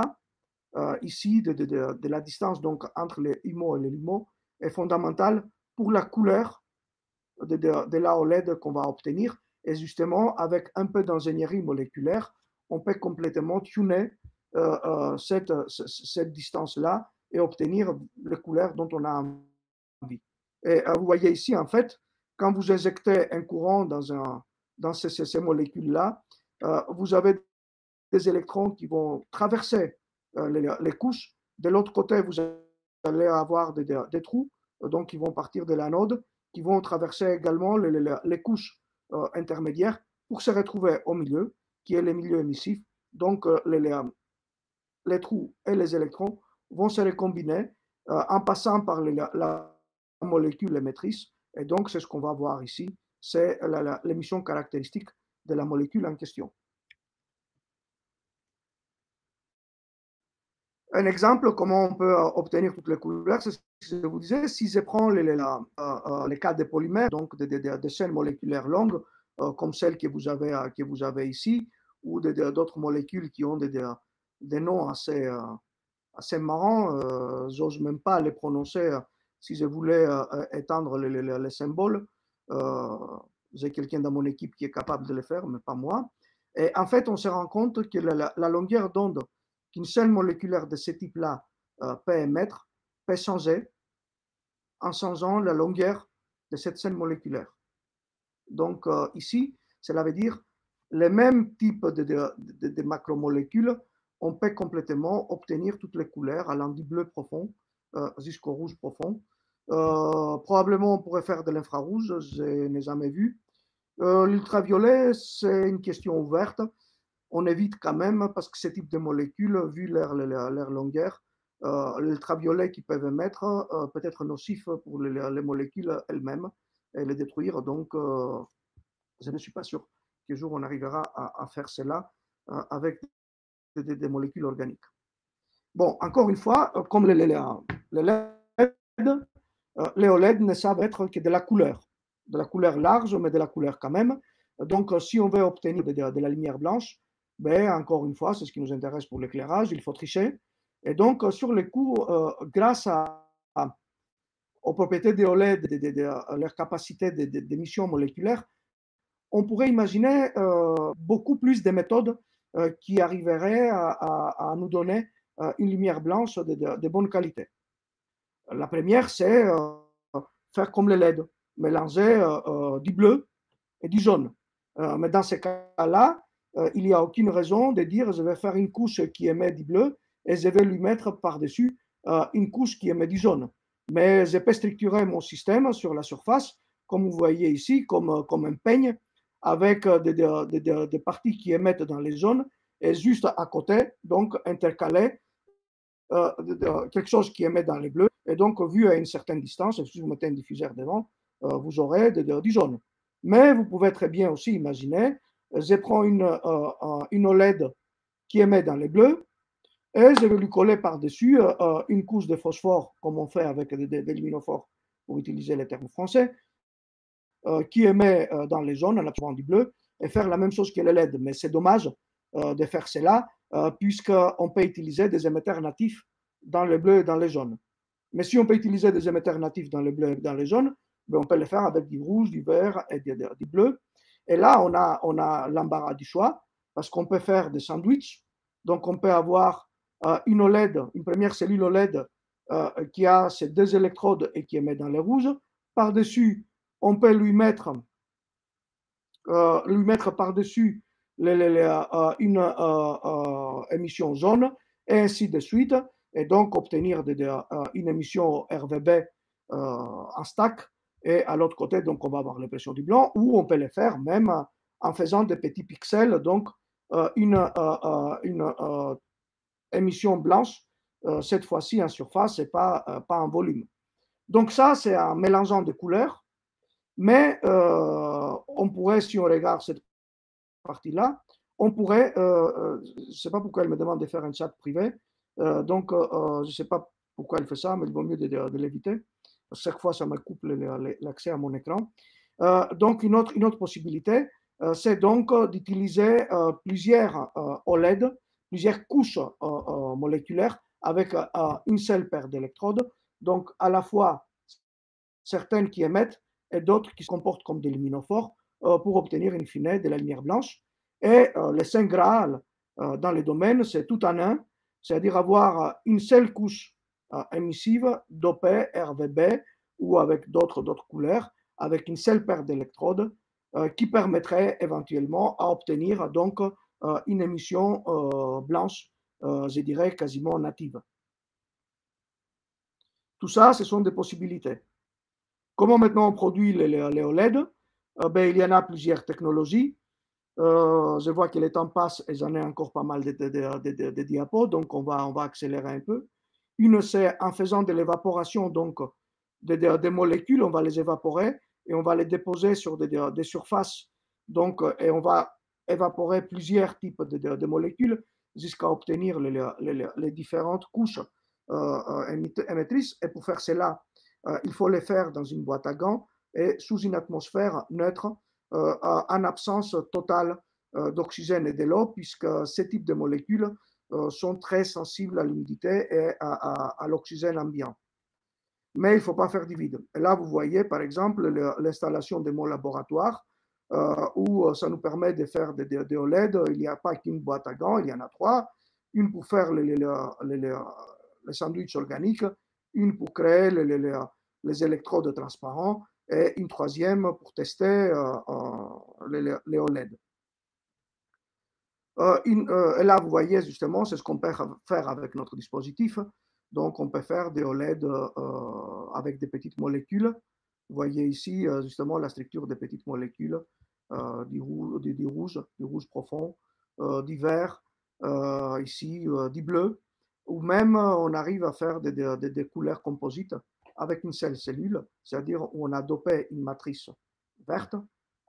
uh, ici, de, de, de, de la distance donc, entre le I M O et le LUMO, est fondamentale pour la couleur de, de, de la O L E D qu'on va obtenir. Et justement, avec un peu d'ingénierie moléculaire, on peut complètement tuner euh, euh, cette, cette distance-là et obtenir les couleurs dont on a envie. Et euh, vous voyez ici, en fait, quand vous injectez un courant dans, un, dans ces, ces molécules-là, euh, vous avez des électrons qui vont traverser euh, les, les couches. De l'autre côté, vous allez avoir des, des, des trous, donc qui vont partir de l'anode, qui vont traverser également les, les, les couches euh, intermédiaires pour se retrouver au milieu, qui est le milieu émissif. Donc, euh, les, les, les trous et les électrons vont se recombiner euh, en passant par les, la, la molécule émettrice. Et donc, c'est ce qu'on va voir ici, c'est l'émission caractéristique de la molécule en question. Un exemple, comment on peut obtenir toutes les couleurs, c'est ce que je vous disais. Si je prends les, les, la, euh, les cas de polymères, donc des, des, des chaînes moléculaires longues, Euh, comme celle que vous avez, que vous avez ici, ou d'autres molécules qui ont des, des, des noms assez, euh, assez marrants. Euh, j'ose même pas les prononcer euh, si je voulais euh, étendre les, les, les symboles. Euh, j'ai quelqu'un dans mon équipe qui est capable de les faire, mais pas moi. Et en fait, on se rend compte que la, la longueur d'onde qu'une seule moléculaire de ce type-là euh, peut émettre peut changer en changeant la longueur de cette chaîne moléculaire. Donc euh, ici, cela veut dire les mêmes types de, de, de, de macromolécules, on peut complètement obtenir toutes les couleurs, allant du bleu profond euh, jusqu'au rouge profond. Euh, probablement, on pourrait faire de l'infrarouge, je n'ai jamais vu. Euh, L'ultraviolet, c'est une question ouverte. On évite quand même, parce que ce type de molécules, vu leur, leur, leur longueur, euh, l'ultraviolet qu'ils peuvent émettre euh, peut être nocif pour les, les molécules elles-mêmes et les détruire, donc euh, je ne suis pas sûr qu'un jour on arrivera à, à faire cela euh, avec des, des, des molécules organiques. Bon, encore une fois, euh, comme les, les, les L E D, euh, les O L E D ne savent être que de la couleur, de la couleur large, mais de la couleur quand même. Donc, euh, si on veut obtenir de, de, de la lumière blanche, ben, encore une fois, c'est ce qui nous intéresse pour l'éclairage, il faut tricher. Et donc, euh, sur les coups, euh, grâce à, à aux propriétés des O L E D, de, de, de, de leur capacité d'émission moléculaire, on pourrait imaginer euh, beaucoup plus de méthodes euh, qui arriveraient à, à, à nous donner euh, une lumière blanche de, de, de bonne qualité. La première, c'est euh, faire comme les L E D, mélanger euh, euh, du bleu et du jaune. Euh, mais dans ces cas-là, euh, il n'y a aucune raison de dire je vais faire une couche qui émet du bleu et je vais lui mettre par-dessus euh, une couche qui émet du jaune. Mais je peux structurer mon système sur la surface, comme vous voyez ici, comme, comme un peigne, avec des, des, des, des parties qui émettent dans les zones, et juste à côté, donc intercaler euh, quelque chose qui émet dans les bleus. Et donc, vu à une certaine distance, et si vous mettez un diffuseur devant, euh, vous aurez des, des, des zones. Mais vous pouvez très bien aussi imaginer, je prends une, euh, une O L E D qui émet dans les bleus, et je vais lui coller par-dessus euh, une couche de phosphore, comme on fait avec des, des, des luminophores, pour utiliser les termes français, euh, qui émet euh, dans les zones en absorbant du bleu, et faire la même chose que les L E D. Mais c'est dommage euh, de faire cela, euh, puisqu'on peut utiliser des émetteurs natifs dans les bleus et dans les jaunes. Mais si on peut utiliser des émetteurs natifs dans les bleus et dans les jaunes, ben on peut les faire avec du rouge, du vert et du, du, du bleu. Et là, on a, on a l'embarras du choix, parce qu'on peut faire des sandwichs, donc on peut avoir Euh, une O L E D, une première cellule O L E D euh, qui a ces deux électrodes et qui émet dans les rouges. Par-dessus, on peut lui mettre, euh, lui mettre par-dessus les, les, les, euh, une euh, euh, émission jaune, et ainsi de suite. et donc obtenir de, de, euh, une émission R V B euh, en stack, et à l'autre côté, donc, on va avoir l'épaisseur du blanc, ou on peut le faire même euh, en faisant des petits pixels, donc euh, une, euh, une euh, émission blanche, euh, cette fois-ci en surface et pas, euh, pas en volume. Donc ça, c'est en mélangeant des couleurs, mais euh, on pourrait, si on regarde cette partie-là, on pourrait, euh, je ne sais pas pourquoi elle me demande de faire un chat privé, euh, donc euh, je ne sais pas pourquoi elle fait ça, mais il vaut mieux de, de, de l'éviter. Chaque fois, ça me coupe l'accès à mon écran. Euh, donc, une autre, une autre possibilité, euh, c'est donc d'utiliser euh, plusieurs euh, O L E D, plusieurs couches euh, euh, moléculaires avec euh, une seule paire d'électrodes. Donc, à la fois certaines qui émettent et d'autres qui se comportent comme des luminophores euh, pour obtenir, in fine, de la lumière blanche. Et euh, les saint Graal euh, dans les domaines, c'est tout en un, c'est-à-dire avoir une seule couche euh, émissive, dopée, R V B ou avec d'autres d'autres couleurs, avec une seule paire d'électrodes euh, qui permettrait éventuellement à obtenir donc euh, une émission euh, blanche, euh, je dirais quasiment native. Tout ça, ce sont des possibilités. Comment maintenant on produit les, les, les O L E D? euh, ben, Il y en a plusieurs technologies. Euh, je vois que le temps passe et j'en ai encore pas mal de, de, de, de, de diapos, donc on va, on va accélérer un peu. Une, c'est en faisant de l'évaporation donc des de, de molécules, on va les évaporer et on va les déposer sur des de, de surfaces, donc, et on va évaporer plusieurs types de, de, de molécules jusqu'à obtenir les, les, les différentes couches euh, émettrices. Et pour faire cela, euh, il faut les faire dans une boîte à gants et sous une atmosphère neutre, Euh, en absence totale euh, d'oxygène et de l'eau, puisque ces types de molécules euh, sont très sensibles à l'humidité et à, à, à l'oxygène ambiant. Mais il ne faut pas faire du vide. Et là, vous voyez, par exemple, l'installation de mon laboratoire, euh, où ça nous permet de faire des, des, des O L E D. Il n'y a pas qu'une boîte à gants, il y en a trois. Une pour faire les, les, les, les, les sandwichs organiques, une pour créer les, les, les, les électrodes transparents, et une troisième pour tester euh, euh, les, les O L E D. Euh, une, euh, et là, vous voyez justement, c'est ce qu'on peut faire avec notre dispositif. Donc, on peut faire des O L E D euh, avec des petites molécules. Vous voyez ici euh, justement la structure des petites molécules, euh, du, rouge, du, du rouge, du rouge profond, euh, du vert, euh, ici euh, du bleu. Ou même, on arrive à faire des, des, des couleurs composites avec une seule cellule, c'est-à-dire on a dopé une matrice verte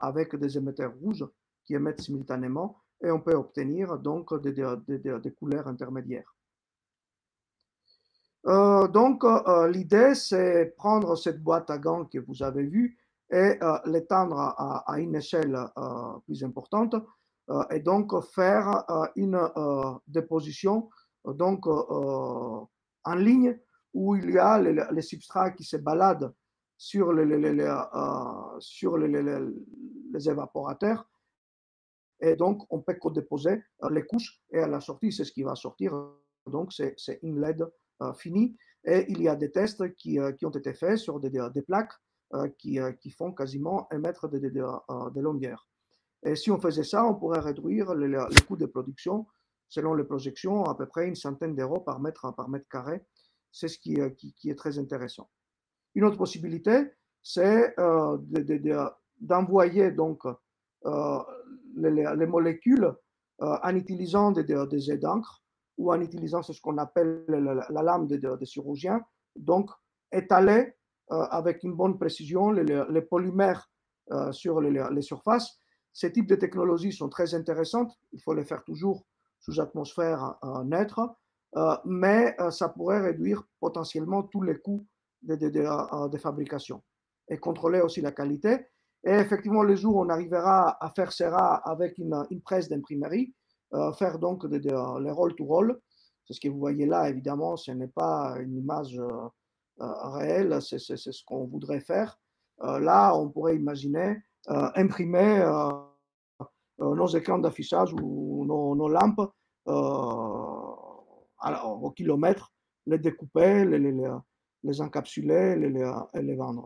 avec des émetteurs rouges qui émettent simultanément et on peut obtenir donc des, des, des, des couleurs intermédiaires. Euh, donc euh, l'idée, c'est prendre cette boîte à gants que vous avez vue et euh, l'étendre à, à une échelle euh, plus importante euh, et donc faire euh, une euh, déposition donc, euh, en ligne où il y a les, les substrats qui se baladent sur les, les, les, les, euh, sur les, les, les, les évaporateurs. Et donc, on peut co-déposer les couches. Et à la sortie, c'est ce qui va sortir. Donc, c'est une L E D euh, finie. Et il y a des tests qui, euh, qui ont été faits sur des, des plaques euh, qui, euh, qui font quasiment émettre des, des, des, euh, des longueurs. Et si on faisait ça, on pourrait réduire les, les coûts de production, selon les projections, à peu près une centaine d'euros par mètre, par mètre carré. C'est ce qui, qui, qui est très intéressant. Une autre possibilité, c'est euh, d'envoyer de, de, de, donc euh, les, les molécules euh, en utilisant des, des, des jets d'encre ou en utilisant ce qu'on appelle la, la, la lame des, des chirurgiens, donc étaler euh, avec une bonne précision les, les polymères euh, sur les, les surfaces. Ces types de technologies sont très intéressantes. Il faut les faire toujours sous atmosphère euh, neutre. Euh, mais euh, ça pourrait réduire potentiellement tous les coûts de, de, de, euh, de fabrication et contrôler aussi la qualité. Et effectivement, le jour où on arrivera à faire cela avec une, une presse d'imprimerie, euh, faire donc de, de, de, les roll-to-roll, c'est ce que vous voyez là, évidemment, ce n'est pas une image euh, euh, réelle, c'est ce qu'on voudrait faire. Euh, là, on pourrait imaginer euh, imprimer euh, euh, nos écrans d'affichage ou nos, nos lampes euh, Alors, au kilomètre, les découper, les, les, les encapsuler les, les, et les vendre.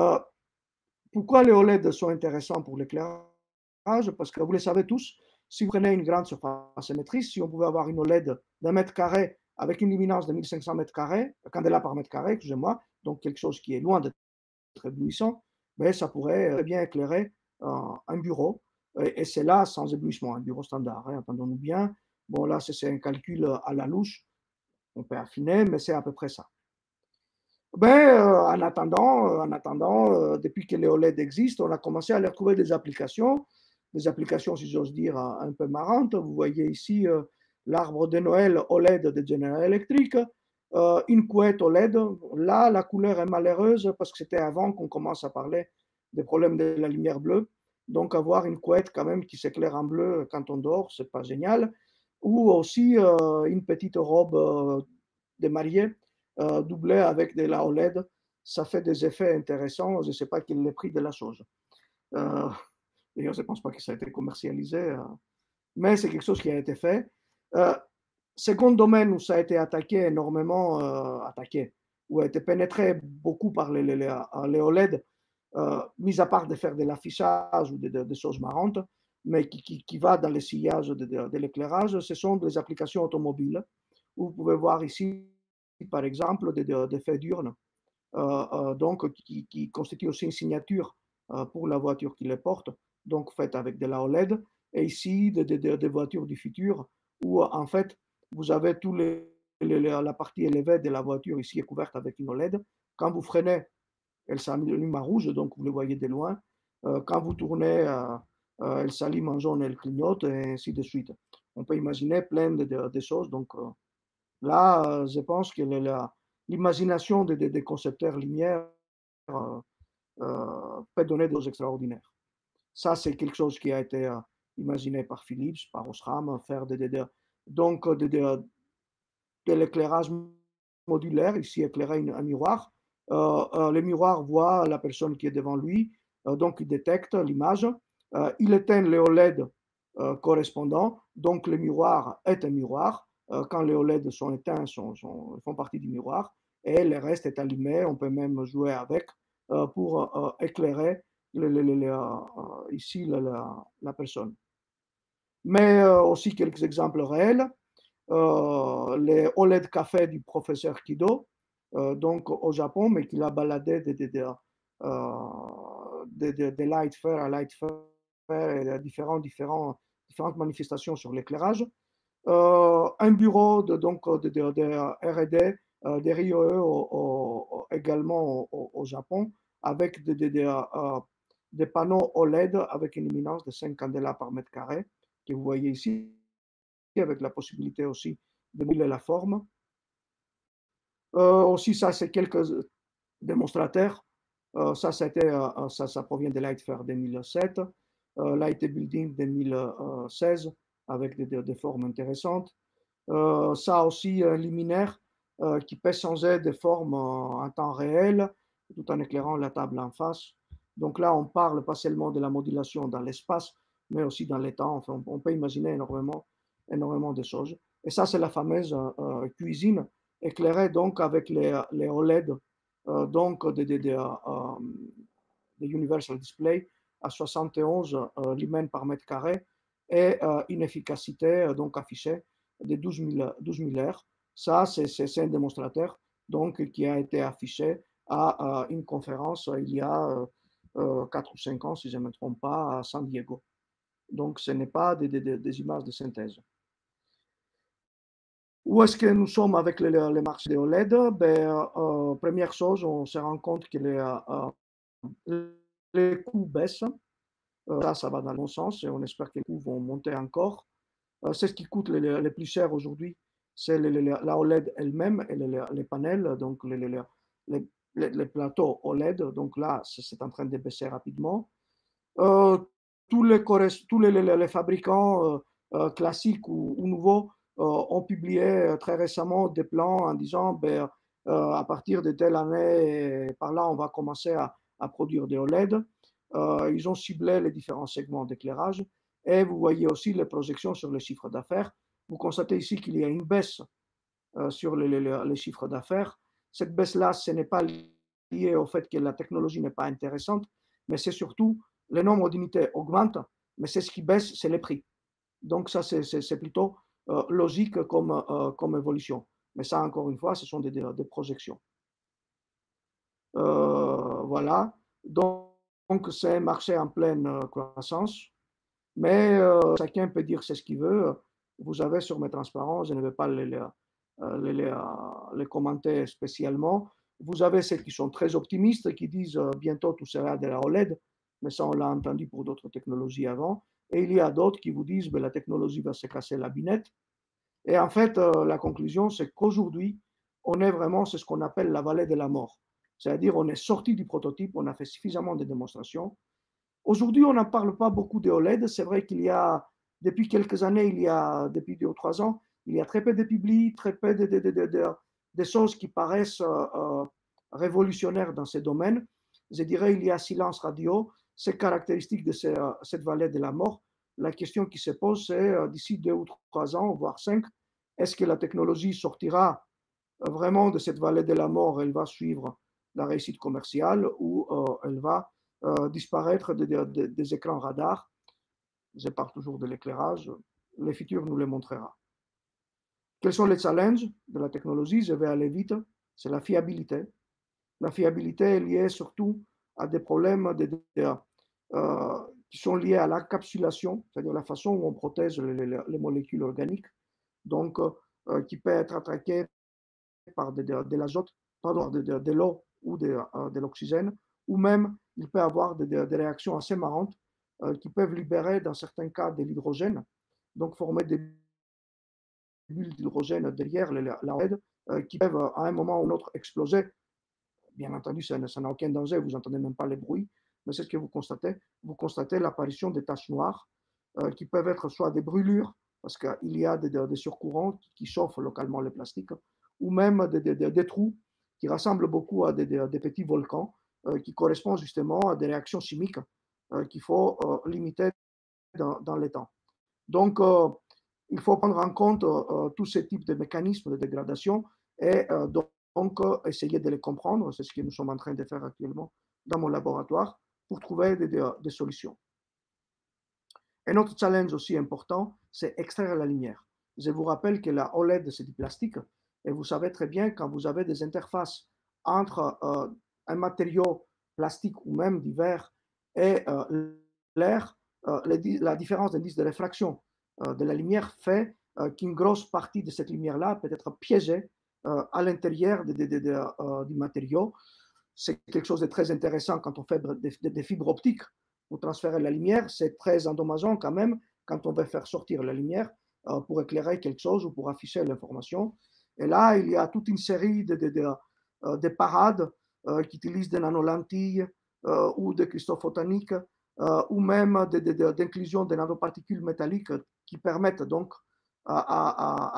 Euh, pourquoi les O L E D sont intéressants pour l'éclairage? Parce que vous le savez tous, si vous prenez une grande surface émettrice, si on pouvait avoir une O L E D d'un mètre carré avec une luminance de mille cinq cents mètres carrés, candela par mètre carré, excusez-moi, donc quelque chose qui est loin d'être éblouissant, mais ça pourrait très bien éclairer euh, un bureau, et, et c'est là sans éblouissement, un bureau standard, hein, entendons-nous bien. Bon, là, c'est un calcul à la louche, on peut affiner, mais c'est à peu près ça. Ben, euh, en attendant, euh, en attendant euh, depuis que les O L E D existent, on a commencé à leur trouver des applications, des applications, si j'ose dire, un, un peu marrantes. Vous voyez ici euh, l'arbre de Noël O L E D de General Electric, euh, une couette O L E D. Là, la couleur est malheureuse parce que c'était avant qu'on commence à parler des problèmes de la lumière bleue. Donc, avoir une couette quand même qui s'éclaire en bleu quand on dort, c'est pas génial. Ou aussi euh, une petite robe euh, de mariée euh, doublée avec de la O L E D. Ça fait des effets intéressants. Je ne sais pas quel est le prix de la chose. Euh, D'ailleurs, je ne pense pas que ça a été commercialisé, euh, mais c'est quelque chose qui a été fait. Euh, second domaine où ça a été attaqué énormément, euh, attaqué, où a été pénétré beaucoup par les, les, les O L E D, euh, mis à part de faire de l'affichage ou des de, de choses marrantes, mais qui, qui, qui va dans le sillage de, de, de l'éclairage, ce sont des applications automobiles. Vous pouvez voir ici, par exemple, des, des, des faits d'urne, euh, euh, donc qui, qui constituent aussi une signature euh, pour la voiture qui les porte, donc faite avec de la O L E D, et ici, des, des, des voitures du futur, où en fait, vous avez tous les, les, la partie élevée de la voiture ici est couverte avec une O L E D. Quand vous freinez, elle s'allume en rouge, donc vous le voyez de loin. Euh, quand vous tournez... Euh, Euh, elle s'allume en jaune, elle clignote, et ainsi de suite. On peut imaginer plein de, de, de choses. Donc euh, là, euh, je pense que l'imagination des, des concepteurs lumière euh, euh, peut donner des choses extraordinaires. Ça, c'est quelque chose qui a été euh, imaginé par Philips, par Osram, faire de, de, de, donc de, de, de l'éclairage modulaire, ici éclairer une, un miroir. Euh, euh, le miroir voit la personne qui est devant lui, euh, donc il détecte l'image. Euh, il éteint les O L E D euh, correspondants, donc le miroir est un miroir. Euh, quand les O L E D sont éteints, sont, sont, font partie du miroir, et le reste est allumé. On peut même jouer avec euh, pour euh, éclairer le, le, le, le, euh, ici le, la, la personne. Mais euh, aussi quelques exemples réels. Euh, les O L E D café du professeur Kido, euh, donc au Japon, mais qu'il a baladé des... des, des euh, des de, de Lightfair à Lightfair, et différents, différents, différentes manifestations sur l'éclairage. Euh, un bureau de, donc, de, de, de R et D euh, des R I O E au, au, également au, au Japon, avec des de, de, euh, de panneaux O L E D avec une luminance de cinq candela par mètre carré, que vous voyez ici, avec la possibilité aussi de moduler la forme. Euh, aussi, ça, c'est quelques démonstrateurs. Euh, ça, euh, ça, ça provient de Lightfair deux mille sept, euh, Light Building deux mille seize, avec des, des, des formes intéressantes. Euh, ça aussi, un luminaire euh, qui peut changer des formes euh, en temps réel, tout en éclairant la table en face. Donc là, on parle pas seulement de la modulation dans l'espace, mais aussi dans les temps. Enfin, on, on peut imaginer énormément, énormément de choses. Et ça, c'est la fameuse euh, cuisine éclairée donc avec les, les O L E D. Euh, donc de, de, de, euh, de Universal Display à soixante et onze euh, lumens par mètre carré et euh, une efficacité euh, donc affichée de douze mille heures. Ça, c'est un démonstrateur donc, qui a été affiché à, à une conférence il y a euh, quatre ou cinq ans, si je ne me trompe pas, à San Diego. Donc, ce n'est pas des, des, des images de synthèse. Où est-ce que nous sommes avec les, les marchés des O L E D? Ben, euh, première chose, on se rend compte que les, euh, les coûts baissent. Euh, là, ça va dans le bon sens et on espère que les coûts vont monter encore. Euh, c'est ce qui coûte le, le, le plus cher aujourd'hui, c'est la O L E D elle-même et les, les panels, donc les, les, les, les plateaux O L E D. Donc là, c'est en train de baisser rapidement. Euh, tous les, tous les, les, les fabricants euh, classiques ou, ou nouveaux Euh, ont publié très récemment des plans en disant ben, euh, à partir de telle année, par là, on va commencer à, à produire des O L E D. Euh, ils ont ciblé les différents segments d'éclairage et vous voyez aussi les projections sur les chiffres d'affaires. Vous constatez ici qu'il y a une baisse euh, sur les, les, les chiffres d'affaires. Cette baisse-là, ce n'est pas lié au fait que la technologie n'est pas intéressante, mais c'est surtout le nombre d'unités augmente, mais c'est ce qui baisse, c'est les prix. Donc ça, c'est plutôt Euh, logique comme, euh, comme évolution. Mais ça, encore une fois, ce sont des, des, des projections. Euh, voilà. Donc, c'est un marché en pleine croissance. Mais euh, chacun peut dire ce qu'il veut. Vous avez sur mes transparents, je ne vais pas les, les, les, les, les commenter spécialement. Vous avez ceux qui sont très optimistes, qui disent euh, bientôt tout sera de la O L E D, mais ça on l'a entendu pour d'autres technologies avant. Et il y a d'autres qui vous disent bah, la technologie va se casser la binette. Et en fait, euh, la conclusion, c'est qu'aujourd'hui, on est vraiment, c'est ce qu'on appelle la vallée de la mort. C'est-à-dire, on est sorti du prototype, on a fait suffisamment de démonstrations. Aujourd'hui, on n'en parle pas beaucoup des O L E D. C'est vrai qu'il y a, depuis quelques années, il y a, depuis deux ou trois ans, il y a très peu de publics, très peu de, de, de, de, de, de choses qui paraissent euh, révolutionnaires dans ces domaines. Je dirais qu'il y a silence radio, c'est caractéristique de ces, cette vallée de la mort. La question qui se pose, c'est d'ici deux ou trois ans, voire cinq, est-ce que la technologie sortira vraiment de cette vallée de la mort, elle va suivre la réussite commerciale ou euh, elle va euh, disparaître de, de, de, des écrans radars. Je parle toujours de l'éclairage, le futur nous le montrera. Quels sont les challenges de la technologie? Je vais aller vite, c'est la fiabilité. La fiabilité est liée surtout à des problèmes de, de, de, euh, qui sont liés à l'encapsulation, c'est-à-dire la façon où on protège les, les, les molécules organiques, donc euh, qui peut être attaquée par de, de, de l'azote, pardon, de, de, de l'eau ou de, de l'oxygène, ou même il peut avoir des de, de réactions assez marrantes euh, qui peuvent libérer dans certains cas de l'hydrogène, donc former des bulles d'hydrogène derrière la, la O L E D euh, qui peuvent à un moment ou un autre exploser. Bien entendu, ça n'a aucun danger, vous n'entendez même pas les bruits, mais c'est ce que vous constatez. Vous constatez l'apparition des taches noires euh, qui peuvent être soit des brûlures, parce qu'il y a des, des surcourants qui chauffent localement le plastique, ou même des, des, des trous qui ressemblent beaucoup à des, des, des petits volcans euh, qui correspondent justement à des réactions chimiques euh, qu'il faut euh, limiter dans, dans les temps. Donc, euh, il faut prendre en compte euh, tous ces types de mécanismes de dégradation et euh, donc, Donc, euh, essayer de les comprendre, c'est ce que nous sommes en train de faire actuellement dans mon laboratoire pour trouver des, des, des solutions. Un autre challenge aussi important, c'est extraire la lumière. Je vous rappelle que la O L E D, c'est du plastique et vous savez très bien quand vous avez des interfaces entre euh, un matériau plastique ou même du verre et euh, l'air, euh, la différence d'indice de réfraction euh, de la lumière fait euh, qu'une grosse partie de cette lumière-là peut être piégée Euh, à l'intérieur de, de, de, de, euh, du matériau. C'est quelque chose de très intéressant quand on fait des, des, des fibres optiques pour transférer la lumière. C'est très endommageant quand même quand on veut faire sortir la lumière euh, pour éclairer quelque chose ou pour afficher l'information. Et là, il y a toute une série de, de, de, euh, de parades euh, qui utilisent des nanolentilles euh, ou des cristaux photoniques euh, ou même d'inclusion de, de, de, de nanoparticules métalliques qui permettent donc à, à,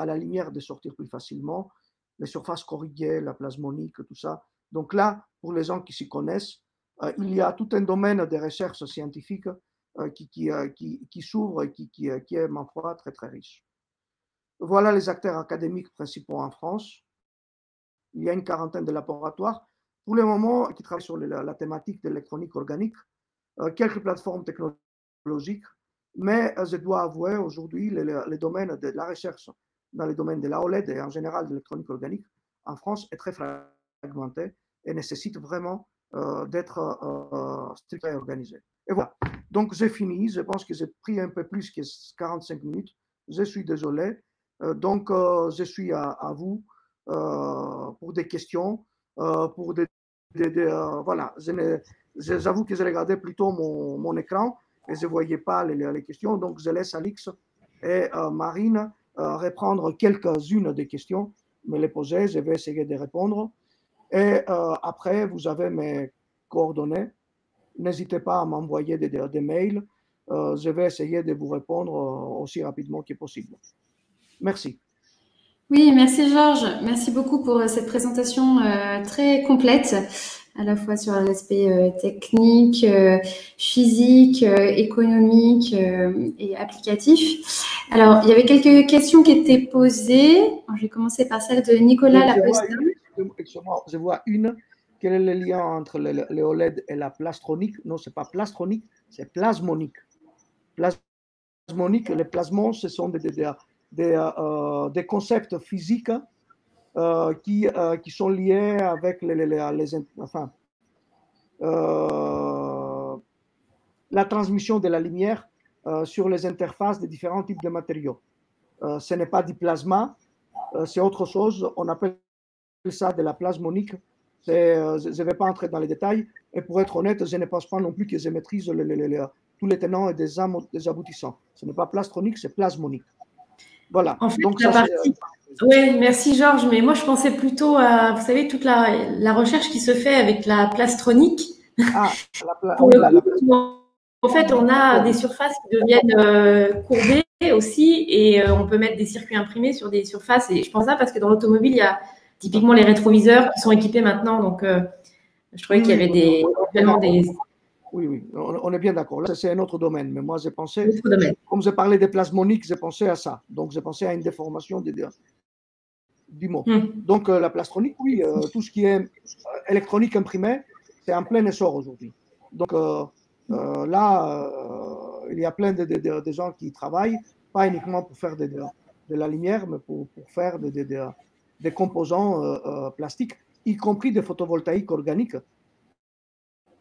à la lumière de sortir plus facilement. Les surfaces corrigées, la plasmonique, tout ça. Donc là, pour les gens qui s'y connaissent, euh, il y a tout un domaine de recherche scientifique euh, qui, qui, euh, qui, qui s'ouvre et qui, qui, qui est, ma foi, très, très riche. Voilà les acteurs académiques principaux en France. Il y a une quarantaine de laboratoires, pour le moment, qui travaillent sur la, la thématique de l'électronique organique, euh, quelques plateformes technologiques, mais euh, je dois avouer aujourd'hui les, les domaines de la recherche dans le domaine de la O L E D et en général de l'électronique organique, en France, est très fragmenté et nécessite vraiment euh, d'être euh, strictement organisé. Et voilà. Donc, j'ai fini. Je pense que j'ai pris un peu plus que quarante-cinq minutes. Je suis désolé. Euh, donc, euh, je suis à, à vous euh, pour des questions, euh, pour des... des, des euh, voilà. J'avoue que j'ai regardé plutôt mon, mon écran et je ne voyais pas les, les questions. Donc, je laisse Alix et euh, Marine Euh, reprendre quelques-unes des questions, me les poser, je vais essayer de répondre. Et euh, après, vous avez mes coordonnées. N'hésitez pas à m'envoyer des, des, des mails. Euh, je vais essayer de vous répondre aussi rapidement que possible. Merci. Oui, merci Georges. Merci beaucoup pour cette présentation euh, très complète, à la fois sur l'aspect euh, technique, euh, physique, euh, économique euh, et applicatif. Alors, il y avait quelques questions qui étaient posées. Alors, je vais commencer par celle de Nicolas Laposte. Je vois une. Quel est le lien entre les, les O L E D et la plastronique? Non, ce n'est pas plastronique, c'est plasmonique. Plasmonique, les plasmons, ce sont des, des, des, des, euh, des concepts physiques euh, qui, euh, qui sont liées avec les, les, les, enfin, euh, la transmission de la lumière euh, sur les interfaces de différents types de matériaux. Euh, ce n'est pas du plasma, euh, c'est autre chose. On appelle ça de la plasmonique. Euh, je ne vais pas entrer dans les détails. Et pour être honnête, je ne pense pas non plus que je maîtrise le, le, le, le, tous les tenants et des, am des aboutissants. Ce n'est pas plastronique, c'est plasmonique. Voilà. En fait, donc, la ça, partie... Oui, merci Georges. Mais moi, je pensais plutôt à, vous savez, toute la, la recherche qui se fait avec la plastronique. Ah, la, pla... Pour le la, coup, la... En fait, on a des surfaces qui deviennent euh, courbées aussi, et euh, on peut mettre des circuits imprimés sur des surfaces. Et je pense ça parce que dans l'automobile, il y a typiquement les rétroviseurs qui sont équipés maintenant. Donc, euh, je trouvais oui, qu'il y avait des, vraiment des… Oui, oui, on est bien d'accord. Là, c'est un autre domaine. Mais moi, j'ai pensé… Comme j'ai parlé des plasmoniques, j'ai pensé à ça. Donc, j'ai pensé à une déformation des… du mot. Hum. Donc, euh, la plastronique, oui, euh, tout ce qui est électronique imprimé, c'est en plein essor aujourd'hui. Donc, euh, euh, là, euh, il y a plein de, de, de, de gens qui travaillent, pas uniquement pour faire de, de, de la lumière, mais pour, pour faire de, de, de, des composants euh, euh, plastiques, y compris des photovoltaïques organiques.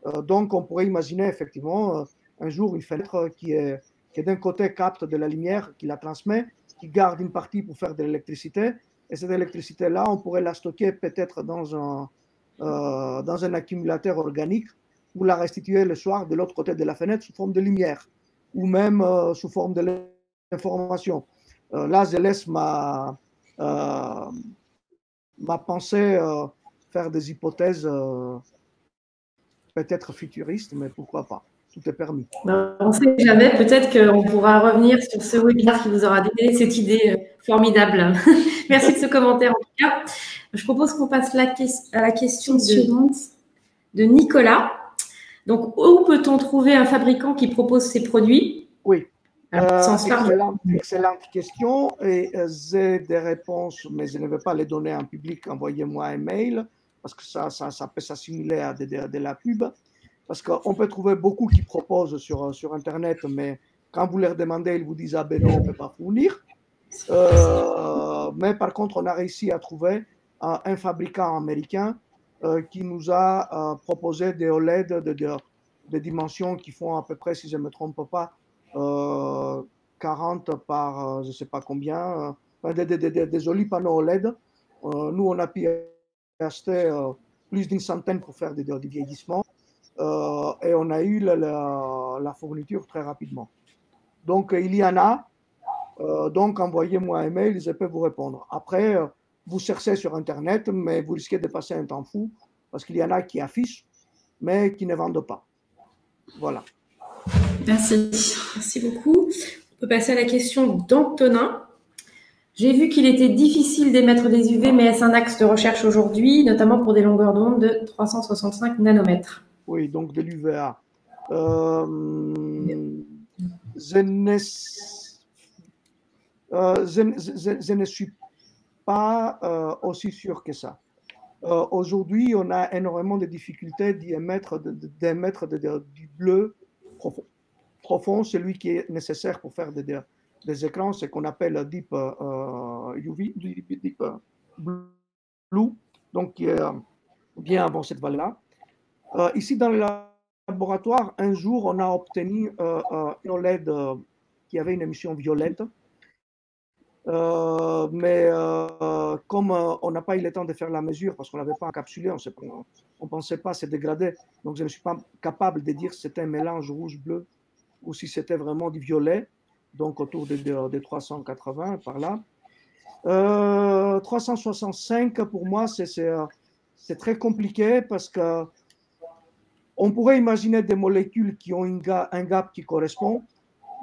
Euh, donc, on pourrait imaginer, effectivement, euh, un jour, une fenêtre qui est, qui est d'un côté capte de la lumière, qui la transmet, qui garde une partie pour faire de l'électricité. Et cette électricité-là, on pourrait la stocker peut-être dans un, euh, dans un accumulateur organique ou la restituer le soir de l'autre côté de la fenêtre sous forme de lumière ou même euh, sous forme de l'information. Euh, là, je laisse ma, euh, ma pensée euh, faire des hypothèses euh, peut-être futuristes, mais pourquoi pas. Tout est permis. Ben, on ne sait jamais, peut-être qu'on pourra revenir sur ce webinaire qui vous aura donné cette idée formidable. Merci de ce commentaire en tout cas. Je propose qu'on passe la que à la question suivante de Nicolas. Donc, où peut-on trouver un fabricant qui propose ses produits? Oui. Alors, euh, sans excellente, excellente question. Et euh, j'ai des réponses, mais je ne vais pas les donner en public. Envoyez-moi un mail parce que ça, ça, ça peut s'assimiler à de, de, de la pub. Parce qu'on peut trouver beaucoup qui proposent sur, sur Internet, mais quand vous leur demandez, ils vous disent « Ah ben non, on ne peut pas fournir euh, ». Mais par contre, on a réussi à trouver euh, un fabricant américain euh, qui nous a euh, proposé des O L E D de, de, de dimensions qui font à peu près, si je ne me trompe pas, euh, quarante par euh, je ne sais pas combien, euh, des, des, des, des jolis panneaux O L E D. Euh, nous, on a pu acheter euh, plus d'une centaine pour faire des, des vieillissements. Euh, et on a eu la, la, la fourniture très rapidement. Donc, il y en a. Euh, donc, envoyez-moi un mail, je peux vous répondre. Après, euh, vous cherchez sur Internet, mais vous risquez de passer un temps fou parce qu'il y en a qui affichent, mais qui ne vendent pas. Voilà. Merci. Merci beaucoup. On peut passer à la question d'Antonin. J'ai vu qu'il était difficile d'émettre des U V, mais est-ce un axe de recherche aujourd'hui, notamment pour des longueurs d'onde de trois cent soixante-cinq nanomètres? Oui, donc de l'U V A. Euh, je, ne, euh, je, je, je ne suis pas euh, aussi sûr que ça. Euh, Aujourd'hui, on a énormément de difficultés d'émettre du bleu profond. Profond, celui qui est nécessaire pour faire des, des, des écrans, c'est qu'on appelle deep euh, U V, deep, deep blue, donc qui euh, est bien avant cette valeur-là. Euh, ici, dans le laboratoire, un jour, on a obtenu euh, euh, une O L E D euh, qui avait une émission violette. Euh, mais euh, comme euh, on n'a pas eu le temps de faire la mesure, parce qu'on n'avait pas encapsulé, on ne pensait pas se dégrader. Donc, je ne suis pas capable de dire si c'était un mélange rouge-bleu ou si c'était vraiment du violet, donc autour de, de, de trois cent quatre-vingts, par là. Euh, trois cent soixante-cinq, pour moi, c'est très compliqué parce que on pourrait imaginer des molécules qui ont une ga un gap qui correspond,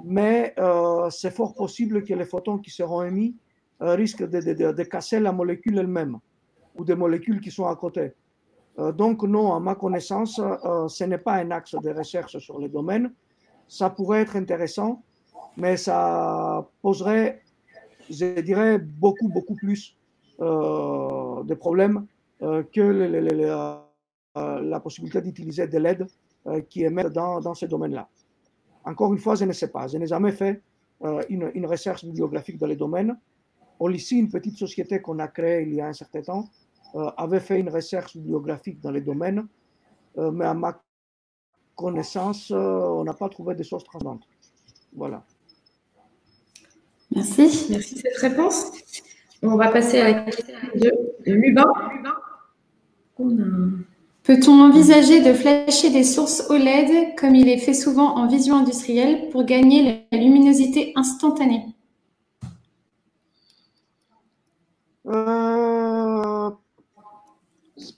mais euh, c'est fort possible que les photons qui seront émis euh, risquent de, de, de, de casser la molécule elle-même ou des molécules qui sont à côté. Euh, donc non, à ma connaissance, euh, ce n'est pas un axe de recherche sur le domaine. Ça pourrait être intéressant, mais ça poserait, je dirais, beaucoup, beaucoup plus euh, de problèmes euh, que les... les, les Euh, la possibilité d'utiliser des L E D euh, qui émettent dans, dans ce domaine-là. Encore une fois, je ne sais pas. Je n'ai jamais fait euh, une, une recherche bibliographique dans les domaines. Olysi, une petite société qu'on a créée il y a un certain temps, euh, avait fait une recherche bibliographique dans les domaines, euh, mais à ma connaissance, euh, on n'a pas trouvé de sources transcendante. Voilà. Merci, merci de cette réponse. On va passer à la question de Lubin. Peut-on envisager de flasher des sources O L E D comme il est fait souvent en vision industrielle pour gagner la luminosité instantanée? Euh,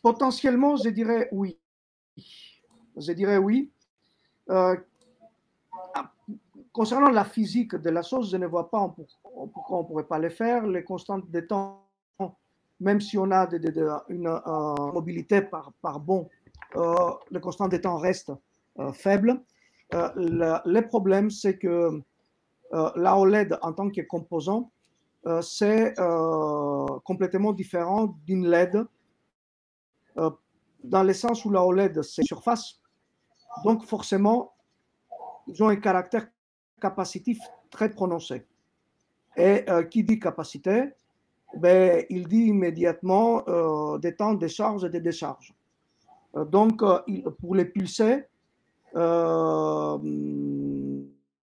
potentiellement, je dirais oui. Je dirais oui. Euh, concernant la physique de la source, je ne vois pas pourquoi on ne pourrait pas le faire. Les constantes de temps, même si on a de, de, de, une euh, mobilité par, par bond, euh, les constantes de temps restent euh, faibles. Euh, le, le problème, c'est que euh, la O L E D en tant que composant, euh, c'est euh, complètement différent d'une L E D, euh, dans le sens où la O L E D, c'est surface. Donc forcément, ils ont un caractère capacitif très prononcé. Et euh, qui dit capacité, ben, il dit immédiatement euh, des temps de charge et de décharge. Euh, donc, euh, il, pour les pulser, euh,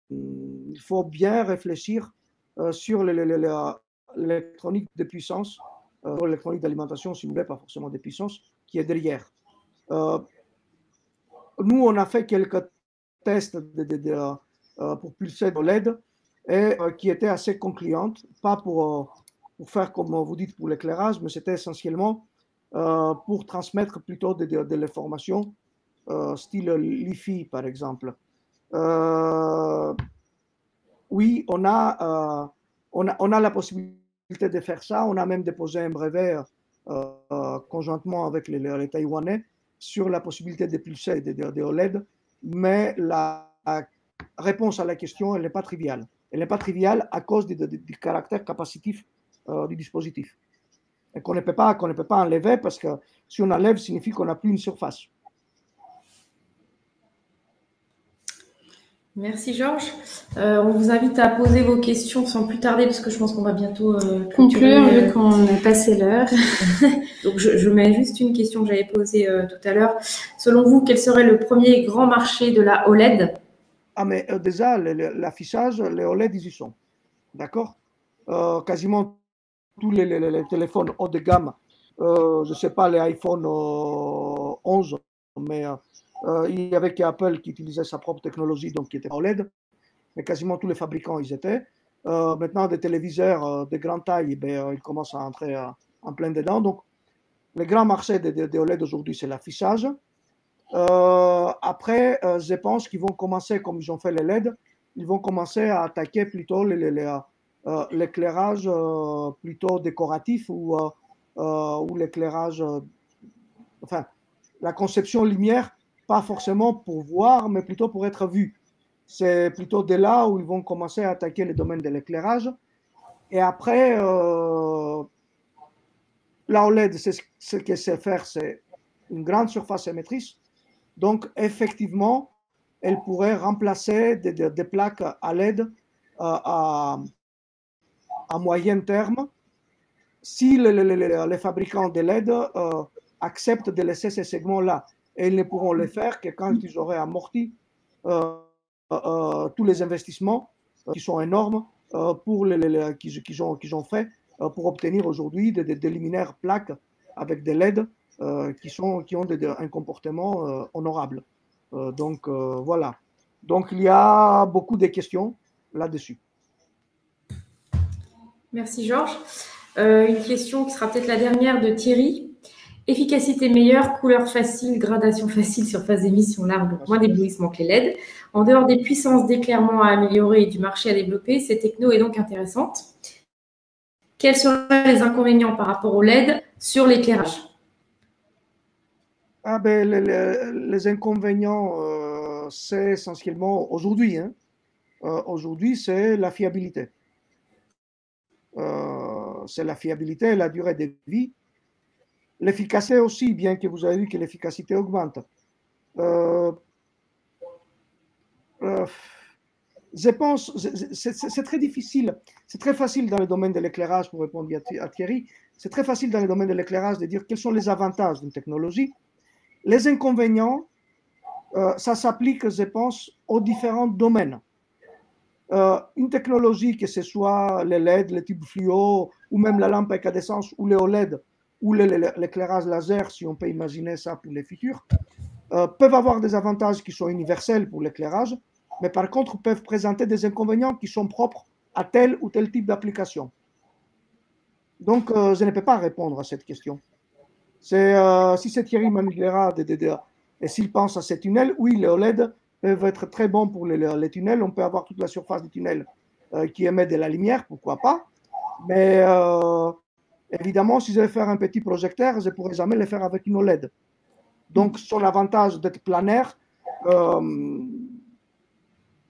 il faut bien réfléchir euh, sur l'électronique de puissance, euh, l'électronique d'alimentation, si vous voulez, pas forcément de puissance, qui est derrière. Euh, nous, on a fait quelques tests de, de, de, euh, pour pulser de L E D et euh, qui étaient assez concluantes, pas pour... Euh, pour faire, comme vous dites, pour l'éclairage, mais c'était essentiellement euh, pour transmettre plutôt de, de, de l'information, euh, style Li-Fi, par exemple. Euh, oui, on a, euh, on, a, on a la possibilité de faire ça. On a même déposé un brevet euh, euh, conjointement avec les, les Taïwanais sur la possibilité de pulser des de, de O L E D, mais la réponse à la question, elle n'est pas triviale. Elle n'est pas triviale à cause du, du, du caractère capacitif du dispositif, et qu'on ne peut pas qu'on ne peut pas enlever, parce que si on enlève, signifie qu'on n'a plus une surface. Merci Georges. Euh, on vous invite à poser vos questions sans plus tarder, parce que je pense qu'on va bientôt euh, conclure, vu qu'on a passé l'heure. Donc je, je mets juste une question que j'avais posée euh, tout à l'heure. Selon vous, quel serait le premier grand marché de la O L E D? Ah mais euh, déjà, l'affichage, les O L E D, ils y sont. D'accord. Euh, quasiment tous les, les, les téléphones haut de gamme, euh, je ne sais pas, les iPhone euh, onze, mais euh, il n'y avait qu'Apple qui utilisait sa propre technologie, donc qui était O L E D, mais quasiment tous les fabricants, ils étaient. Euh, maintenant, des téléviseurs euh, de grande taille, ben, euh, ils commencent à entrer euh, en plein dedans. Donc, le grand marché des de, de O L E D aujourd'hui, c'est l'affichage. Euh, après, euh, je pense qu'ils vont commencer, comme ils ont fait les L E D, ils vont commencer à attaquer plutôt les... les, les Euh, l'éclairage euh, plutôt décoratif ou, euh, euh, ou l'éclairage, euh, enfin, la conception lumière, pas forcément pour voir, mais plutôt pour être vu. C'est plutôt de là où ils vont commencer à attaquer le domaine de l'éclairage. Et après, euh, la O L E D, ce qu'elle sait faire, c'est une grande surface émettrice. Donc, effectivement, elle pourrait remplacer des, des, des plaques à L E D euh, à à moyen terme, si les, les, les, les fabricants de L E D euh, acceptent de laisser ces segments-là. Et ils ne pourront les faire que quand ils auraient amorti euh, euh, tous les investissements euh, qui sont énormes euh, pour les, les, qu'ils, qu'ils ont, qu'ils ont fait euh, pour obtenir aujourd'hui des, des, des luminaires plaques avec des L E D euh, qui, sont, qui ont des, un comportement euh, honorable. Euh, donc euh, voilà. Donc il y a beaucoup de questions là-dessus. Merci Georges. Euh, une question qui sera peut-être la dernière de Thierry. Efficacité meilleure, couleur facile, gradation facile, surface d'émission large, donc moins d'éblouissement que les L E D. En dehors des puissances d'éclairement à améliorer et du marché à développer, cette techno est donc intéressante. Quels seraient les inconvénients par rapport aux L E D sur l'éclairage? Ah ben, les, les, les inconvénients, euh, c'est essentiellement aujourd'hui. Hein, euh, aujourd'hui, c'est la fiabilité. Euh, c'est la fiabilité, la durée de vie, l'efficacité aussi, bien que vous avez vu que l'efficacité augmente. Euh, euh, je pense, c'est très difficile, c'est très facile dans le domaine de l'éclairage, pour répondre à Thierry, c'est très facile dans le domaine de l'éclairage de dire quels sont les avantages d'une technologie. Les inconvénients, euh, ça s'applique, je pense, aux différents domaines. Euh, une technologie, que ce soit les L E D, les tubes fluo, ou même la lampe à incandescence, ou les O L E D, ou l'éclairage laser, si on peut imaginer ça pour les futurs, euh, peuvent avoir des avantages qui sont universels pour l'éclairage, mais par contre peuvent présenter des inconvénients qui sont propres à tel ou tel type d'application. Donc, euh, je ne peux pas répondre à cette question. Euh, si c'est Thierry Maniglera et s'il pense à ces tunnels, oui, les O L E D peuvent être très bons pour les, les tunnels. On peut avoir toute la surface du tunnel euh, qui émet de la lumière, pourquoi pas. Mais euh, évidemment, si je vais faire un petit projecteur, je ne pourrais jamais le faire avec une O L E D. Donc, sur l'avantage d'être planaire, euh,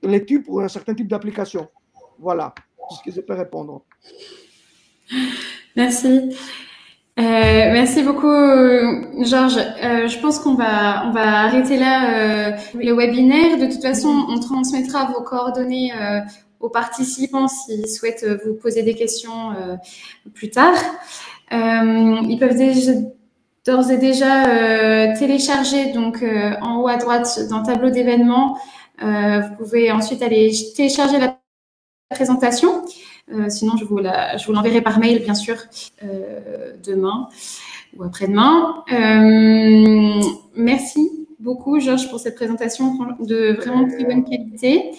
les tubes pour un certain type d'application. Voilà, c'est ce que je peux répondre. Merci. Euh, merci beaucoup, Georges. Euh, je pense qu'on va, on va arrêter là euh, oui. le webinaire. De toute façon, on transmettra vos coordonnées euh, aux participants s'ils souhaitent vous poser des questions euh, plus tard. Euh, ils peuvent déjà... d'ores et déjà euh, télécharger donc euh, en haut à droite dans tableau d'événements. Euh, vous pouvez ensuite aller télécharger la présentation. Euh, sinon, je vous la, je vous l'enverrai par mail, bien sûr, euh, demain ou après-demain. Euh, merci beaucoup, Georges, pour cette présentation de vraiment très bonne qualité.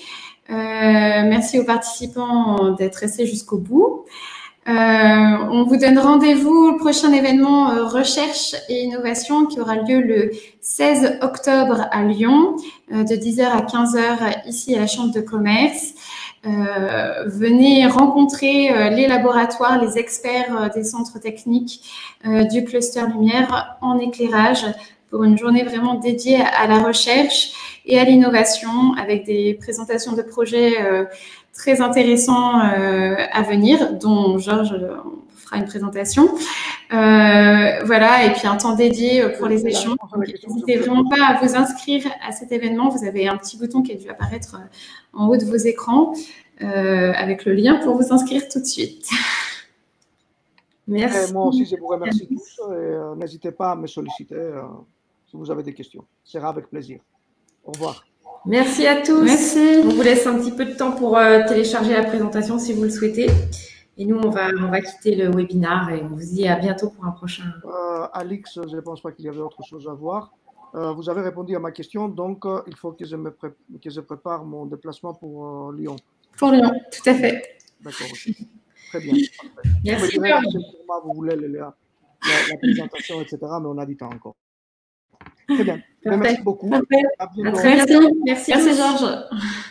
Euh, merci aux participants d'être restés jusqu'au bout. Euh, on vous donne rendez-vous au prochain événement euh, Recherche et Innovation qui aura lieu le seize octobre à Lyon, euh, de dix heures à quinze heures ici à la Chambre de commerce. Euh, venez rencontrer euh, les laboratoires, les experts euh, des centres techniques euh, du Cluster Lumière en éclairage pour une journée vraiment dédiée à la recherche et à l'innovation avec des présentations de projets euh, très intéressant euh, à venir, dont Georges euh, fera une présentation. Euh, voilà, et puis un temps dédié pour les échanges. N'hésitez vraiment pas à vous inscrire à cet événement. Vous avez un petit bouton qui a dû apparaître en haut de vos écrans euh, avec le lien pour vous inscrire tout de suite. Merci. Et moi aussi, je vous remercie tous. Euh, N'hésitez pas à me solliciter euh, si vous avez des questions. Ce sera avec plaisir. Au revoir. Merci à tous. Merci. On vous laisse un petit peu de temps pour euh, télécharger la présentation si vous le souhaitez. Et nous, on va, on va quitter le webinaire et on vous dit à bientôt pour un prochain. Euh, Alix, je ne pense pas qu'il y avait autre chose à voir. Euh, vous avez répondu à ma question, donc euh, il faut que je, me pré que je prépare mon déplacement pour euh, Lyon. Pour Lyon, tout à fait. D'accord. Okay. Très bien. Merci. Vous, direz, vous voulez la, la, la présentation, et cetera, mais on a du temps encore. Très bien. Parfait. Merci beaucoup. Parfait. À bientôt. Merci, merci, merci Georges.